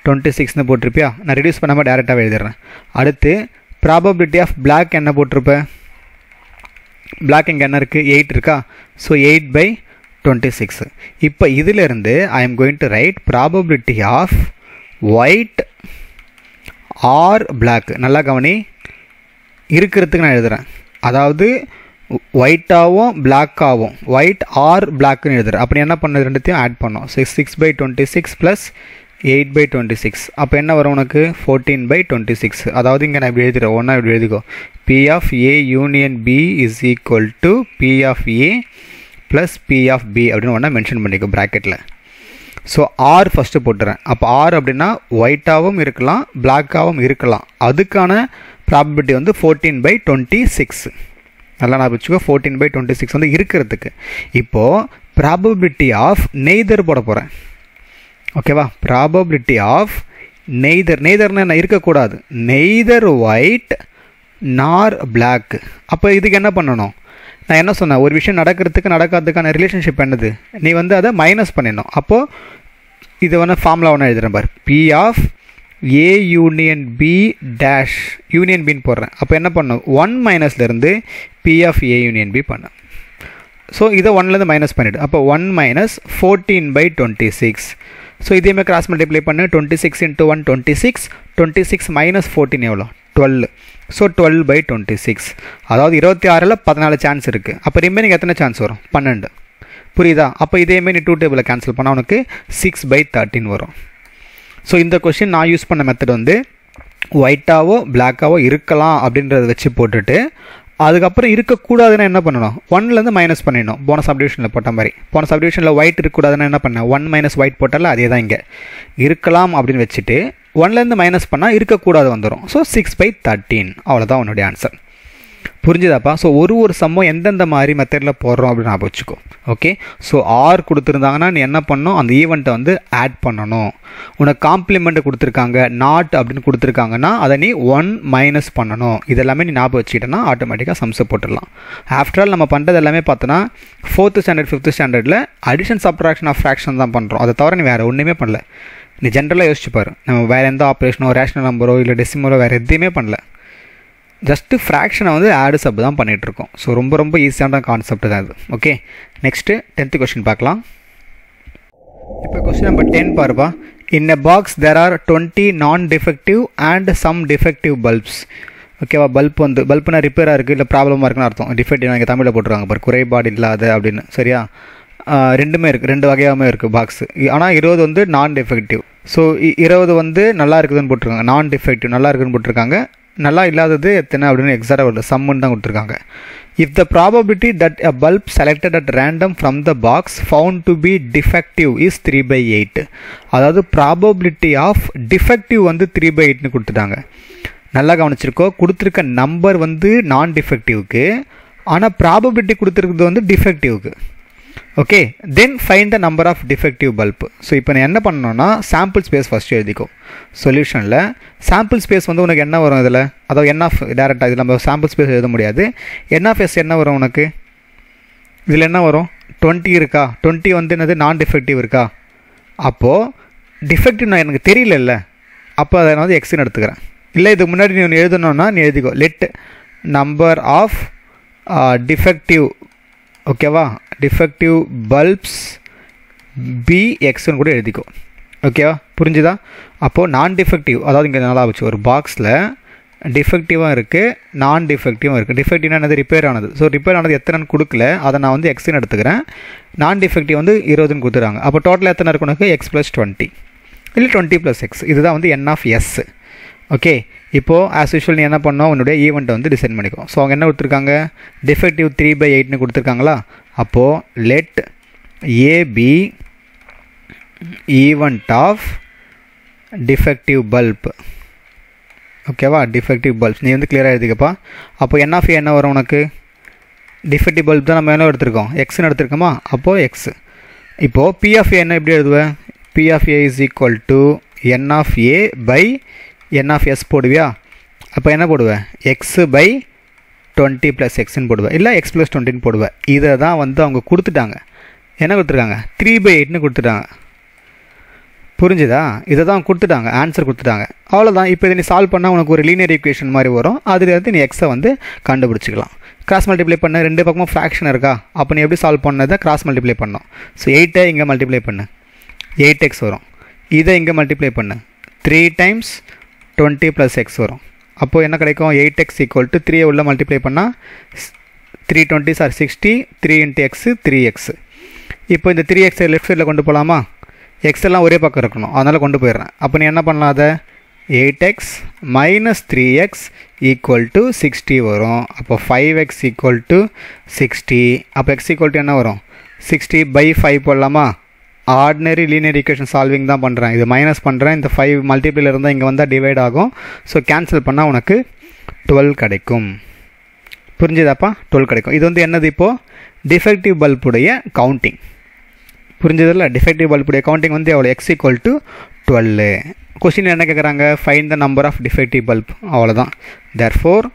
twenty-six ன்னு போட்டுறேன் நான் ரிடூஸ் பண்ணாம டைரக்ட்டா எழுதிறேன் அடுத்து probability of black என்ன போட்டுறேன் black இங்க என்ன இருக்கு eight இருக்கா சோ eight by twenty-six இப்போ இதில இருந்து I am going to write probability of white or black நல்லா கவனி இருக்குிறதுக்கு நான் எழுதுறேன் அதாவது white ஆவும் black ஆவும் white or black ன்னு எழுதுறேன் அப்ப என்ன பண்ணது ரெண்டுத்தையும் ஆட் பண்ணோம் six by twenty-six plus eight by twenty-six அப்ப என்ன வரும் உங்களுக்கு fourteen by twenty-six அதாவது இங்க நான் எழுதிறேன் ஒண்ணா இப்படி எழுதிக்கோ p of a union b is equal to p of a plus p of b அப்படின ஒண்ணா மென்ஷன் பண்ணிக்கோ பிராக்கெட்ல சோ r first போடுறேன் அப்ப r அப்படினா white ஆவும் இருக்கலாம் black ஆவும் இருக்கலாம் அதுக்கான probability வந்து fourteen by twenty-six நல்லா நான் வெச்சுக்கோ fourteen by twenty-six வந்து இருக்குிறதுக்கு இப்போ probability of neither போட போறேன் ஓகேவா probability of neither neither னா இருக்க கூடாது neither white nor black அப்ப இதுக்கு என்ன பண்ணனும் நான் என்ன சொன்னா ஒரு விஷயம் நடக்கிறதுக்கு நடக்காததுக்கான ரிலேஷன்ஷிப் என்னது நீ வந்து அத மைனஸ் பண்ணனும் அப்போ இதுவன ஃபார்முலா ஒண்ண எழுதுறேன் பார் p of a union b dash union b ன்னு போடுறேன் அப்ப என்ன பண்ணனும் one minus ல இருந்து p of a union b பண்ணு சோ இத one ல இருந்து மைனஸ் பண்ணிடு அப்ப one minus fourteen by twenty-six so இதையுமே கிராஸ் மல்டிப்ளை பண்ணு twenty-six into one twenty-six twenty-six minus fourteen எவ்வளவு twelve so twelve by twenty-six அதாவது twenty-six ல fourteen சான்ஸ் இருக்கு அப்ப ரிமைனிங் எத்தனை சான்ஸ் வரும் twelve புரியுதா? அப்போ இதேமாரி நீ டூ டேபிளை கேன்சல் பண்ணால் உனக்கு சிக்ஸ் பை தேர்ட்டின் வரும். ஸோ இந்த கொஸ்டின் நான் யூஸ் பண்ண மெத்தட் வந்து ஒயிட்டாவோ பிளாக்காவோ இருக்கலாம் அப்படின்றத வச்சு போட்டுட்டு அதுக்கப்புறம் இருக்கக்கூடாதுன்னா என்ன பண்ணணும், ஒன்லேருந்து மைனஸ் பண்ணிடணும். போன சப்டிவிஷனில் போட்ட மாதிரி போன சப்டிவிஷனில் ஒயிட் இருக்கக்கூடாதுன்னா என்ன பண்ணேன், ஒன் மைனஸ் ஒயிட் போட்டால அதே தான் இங்கே இருக்கலாம் அப்படின்னு வச்சுட்டு ஒன்லேருந்து மைனஸ் பண்ணால் இருக்கக்கூடாது வந்துடும். ஸோ சிக்ஸ் பை தேர்ட்டின் அவ்வளோதான் உன்னுடைய ஆன்சர். புரிஞ்சுதாப்பா? ஸோ ஒரு ஒரு சம்மம் எந்தெந்த மாதிரி மெத்தடில் போடுறோம் அப்படின்னு நான் வச்சுக்கோ. ஓகே, ஸோ ஆர் கொடுத்துருந்தாங்கன்னா நீ என்ன பண்ணணும், அந்த ஈவெண்ட்டை வந்து ஆட் பண்ணணும். உனக்கு காம்ப்ளிமெண்ட்டு கொடுத்துருக்காங்க, நாட் அப்படின்னு கொடுத்துருக்காங்கன்னா அதை நீ ஒன் மைனஸ் பண்ணணும். இதெல்லாமே நீ ஞாபகம் வச்சுக்கிட்டேன்னா ஆட்டோமேட்டிக்காக சம்ஸை போட்டுடலாம். ஆஃப்டர் ஆல் நம்ம பண்ணுறது எல்லாமே பார்த்தோன்னா ஃபோர்த்து ஸ்டாண்டர்ட் ஃபிஃப்த்து ஸ்டாண்டர்டில் அடிஷன் சப்ட்ராக்ஷன் ஆஃப் ஃப்ராக்ஷன் தான் பண்ணுறோம். அதை தவிர நீ வேறு ஒன்றுமே பண்ணல. நீ ஜென்ரலாக யோசிச்சுப்பார், நம்ம வேறு எந்த ஆப்ரேஷனோ ரேஷனல் நம்பரோ இல்லை டெசிமலோ வேறு எதுவுமே பண்ணல. ஜஸ்ட்டு ஃப்ராக்ஷனை வந்து ஆடு சப் தான் பண்ணிகிட்ருக்கோம். ஸோ ரொம்ப ரொம்ப ஈஸியான கான்செப்ட் தான் இது. ஓகே, நெக்ஸ்ட்டு டென்த்து கொஸ்டின் பார்க்கலாம். இப்போ கொஸ்டின் நம்பர் டென் பாருப்பா. In a box there are twenty non defective and some defective bulbs. ஓகேவா? பல்ப் வந்து பல்ப்னா ரிப்பேராக இருக்குது இல்லை ப்ராப்ளமாக இருக்குன்னு அர்த்தம். டிஃபெக்டிவ் இங்கே தமிழில் போட்டுருவாங்க பாரு, குறைபாடு இல்லாத அப்படின்னு. சரியா? ரெண்டுமே இருக்குது, ரெண்டு வகையாகவுமே இருக்குது பாக்ஸு. ஆனால் இருபது வந்து நான் டிஃபெக்டிவ். ஸோ இருபது வந்து நல்லா இருக்குதுன்னு போட்டிருக்காங்க, நான் டிஃபெக்டிவ் நல்லா இருக்குதுன்னு போட்டிருக்காங்க. நல்லா இல்லாதது எத்தனை அப்படின்னு எக்ஸாக்டாக ஒரு சம்முன்னு தான் கொடுத்துருக்காங்க. If the probability that a bulb selected at random from the box found to be defective is three by eight. அதாவது ப்ராபபிலிட்டி ஆஃப் டிஃபெக்டிவ் வந்து த்ரீ பை எயிட்னு கொடுத்துட்டாங்க. நல்லா கவனிச்சிருக்கோம், கொடுத்துருக்க நம்பர் வந்து நான் டிஃபெக்டிவ்க்கு, ஆனால் ப்ராபபிலிட்டி கொடுத்துருக்குறது வந்து டிஃபெக்டிவ்க்கு. Okay, then find the number of defective bulb. So இப்போ நான் என்ன பண்ணணும்னா சாம்பிள் ஸ்பேஸ் ஃபஸ்ட்டு எழுதிக்கும். சொல்யூஷனில் சாம்பிள் ஸ்பேஸ் வந்து உனக்கு என்ன வரும் இதில், அதாவது என் ஆஃப் டேரெக்டாக இதில் நம்ம சாம்பிள் ஸ்பேஸ் எழுத முடியாது. என் ஆஃப் எஸ் என்ன வரும் உனக்கு இதில் என்ன வரும், டுவெண்ட்டி இருக்கா, டுவெண்ட்டி வந்து என்னது நான் டிஃபெக்டிவ் இருக்கா. அப்போது டிஃபெக்டிவ் நான் எனக்கு தெரியல, அப்போ அதை நான் வந்து எக்ஸின்னு எடுத்துக்கிறேன். இல்லை இதுக்கு முன்னாடி நீ ஒன்று எழுதணுன்னா நீ எழுதிக்கோ, லெட் நம்பர் ஆஃப் டிஃபெக்டிவ், ஓகேவா, டிஃபெக்டிவ் பல்ப்ஸ் பி எக்ஸ்ன்னு கூட எழுதிக்கோ. ஓகேவா? புரிஞ்சுதா? அப்போது நான் டிஃபெக்டிவ், அதாவது இங்கே நல்லா வச்சு ஒரு பாக்ஸில் டிஃபெக்டிவாக இருக்குது, நான் டிஃபெக்டிவாக இருக்குது. டிஃபெக்டிவ்னா என்னது, ரிப்பேர் ஆனது. ஸோ ரிப்பேர் ஆனது எத்தனைன்னு கொடுக்கல, அதை நான் வந்து எக்ஸ்ன்னு எடுத்துக்கிறேன். நான் டிஃபெக்டிவ் வந்து இருபதுன்னு கொடுத்துறாங்க. அப்போ டோட்டலாக எத்தனை இருக்குன்னு, எக்ஸ் ப்ளஸ் டுவெண்ட்டி இல்லை டுவெண்ட்டி ப்ளஸ் எக்ஸ். இதுதான் வந்து என் ஆஃப் எஸ். ஓகே, இப்போது ஆஸ் யூஷுவல் நீ என்ன பண்ணோம், உன்னுடைய ஈவெண்ட்டை வந்து டிசைன் பண்ணிக்கும். ஸோ அவங்க என்ன கொடுத்துருக்காங்க, டிஃபெக்டிவ் த்ரீ பை எயிட்னு கொடுத்துருக்காங்களா. அப்போது let A be event of defective bulb. ஓகேவா? டிஃபெக்டிவ் பல்ப் நீ வந்து கிளியராக எழுதிக்கப்பா. அப்போ என் ஆஃப் என்ன வரும் உனக்கு, டிஃபெக்டிவ் பல்ப் தான் நம்ம என்ன எடுத்துருக்கோம், எக்ஸ்ன்னு எடுத்துருக்கோமா. அப்போது எக்ஸ். இப்போது பி ஆஃப் என்ன எப்படி எழுதுவேன், P of A is equal to n of A by n of S போடுவியா. அப்போ என்ன போடுவேன், எக்ஸு பை டுவெண்ட்டி ப்ளஸ் எக்ஸ்ன்னு போடுவேன், இல்லை எக்ஸ் ப்ளஸ் டுவெண்ட்டின்னு போடுவேன். இதை தான் வந்து அவங்க கொடுத்துட்டாங்க. என்ன கொடுத்துருக்காங்க, த்ரீ பை எயிட்னு கொடுத்துட்டாங்க. புரிஞ்சுதா? இதை தான் கொடுத்துட்டாங்க, ஆன்சர் கொடுத்துட்டாங்க. அவ்வளோதான். இப்போ இதை நீ சால்வ் பண்ணால் உனக்கு ஒரு லீனியர் ஈக்குவேஷன் மாதிரி வரும். அதுலேருந்து நீ எக்ஸை வந்து கண்டுபிடிச்சிக்கலாம். கிராஸ் மல்டிப்ளை பண்ண ரெண்டு பக்கமும் ஃப்ராக்ஷன் இருக்கா, அப்போ நீ எப்படி சால்வ் பண்ணதை கிராஸ் மல்டிப்ளை பண்ணோம். ஸோ எயிட்டை இங்கே மல்டிப்ளை பண்ணு, எயிட் எக்ஸ் வரும். இதை இங்கே மல்டிப்ளை பண்ணு, three times twenty plus x வரும். அப்போது என்ன கிடைக்கும், எயிட் எக்ஸ் ஈக்குவல் டு த்ரீயை உள்ள மல்டிப்ளை பண்ணால் த்ரீ டுவெண்ட்டி சார் sixty, three into x three x. இப்போ இந்த த்ரீ எக்ஸை லெஃப்ட் சைடில் கொண்டு போகலாமா, எக்ஸ் எல்லாம் ஒரே பக்கம் இருக்கணும், அதனால் கொண்டு போயிடுறேன். அப்போ நீ என்ன பண்ணலாம், அதை eight x minus three x equal to sixty வரும். அப்போ five x equal to sixty. அப்போ எக்ஸ் ஈக்குவல் டு என்ன வரும், சிக்ஸ்டி பை ஃபைவ் போடலாமா. ஆர்டினரி லீனியர் ஈக்குவேஷன் சால்விங் தான் பண்ணுறேன். இது மைனஸ் பண்ணுறேன், இந்த ஃபைவ் மல்டிப்ளியில் இருந்தால் இங்கே வந்தால் டிவைட் ஆகும். ஸோ கேன்சல் பண்ணால் உனக்கு டுவெல் கிடைக்கும். புரிஞ்சுதாப்பா? டுவெல் கிடைக்கும். இது வந்து என்னது, இப்போது டிஃபெக்டிவ் பல்புடைய கவுண்டிங். புரிஞ்சதில்ல? டிஃபெக்டிவ் பல்புடைய கவுண்டிங் வந்து எவ்வளோ, x equal to twelve. Question என்ன கேட்குறாங்க, find the number of defective bulb. அவ்வளோதான். Therefore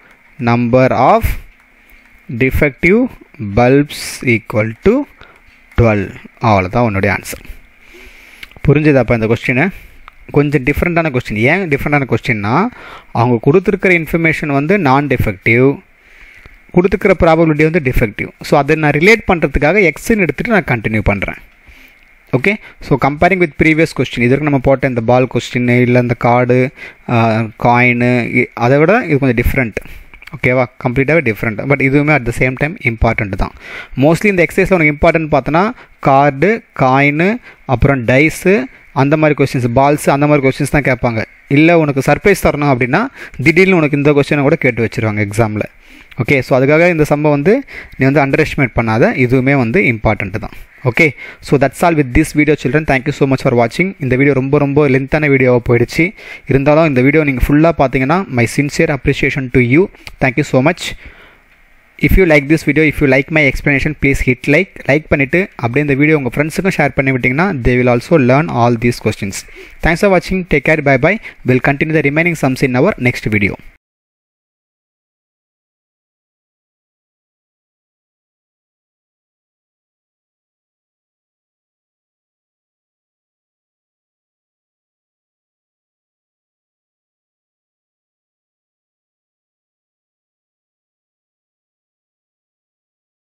number of defective bulbs equal to twelve. அவ்வளோதான் உன்னுடைய ஆன்சர். புரிஞ்சுதாப்பா? இந்த கொஸ்டினை கொஞ்சம் டிஃப்ரெண்ட்டான கொஸ்டின். ஏன் டிஃப்ரெண்ட்டான கொஸ்டின்னா, அவங்க கொடுத்துருக்கிற இன்ஃபர்மேஷன் வந்து நான் டிஃபெக்டிவ், கொடுத்துருக்கிற ப்ராபபிலிட்டி வந்து டிஃபெக்டிவ். ஸோ அதை நான் ரிலேட் பண்ணுறதுக்காக எக்ஸ்ன்னு எடுத்துகிட்டு நான் கண்டினியூ பண்ணுறேன். Okay, so comparing with previous question, இதற்கு நம்ம போட்ட இந்த பால் கொஸ்டின் இல்லை இந்த கார்டு காயின்னு அதை விட இது கொஞ்சம் different. okay va complete ah different but iduvume at the same time important dhaan. Mostly in the exercise la unakku important pathana card coin appuram dice and mari questions balls and mari questions dhaan kepanga illa unakku surprise tharanum appadina didilnu unakku indha question ah kuda kettu vechiruvaanga exam la okay so adagaga indha samba vandu nee vandu underestimate pannada iduvume vandu important dhaan. Okay so that's all with this video children. Thank you so much for watching. Indha video romba romba length ana video poiduchi irundhalum indha video neenga full ah pathina my sincere appreciation to you. Thank you so much. If you like this video, if you like my explanation, please hit like like பண்ணிட்டு அப்படியே இந்த video உங்க फ्रेंड्सக்கு share பண்ணி விட்டீங்கன்னா they will also learn all these questions. Thanks for watching. Take care. Bye bye. We'll continue the remaining sums in our next video.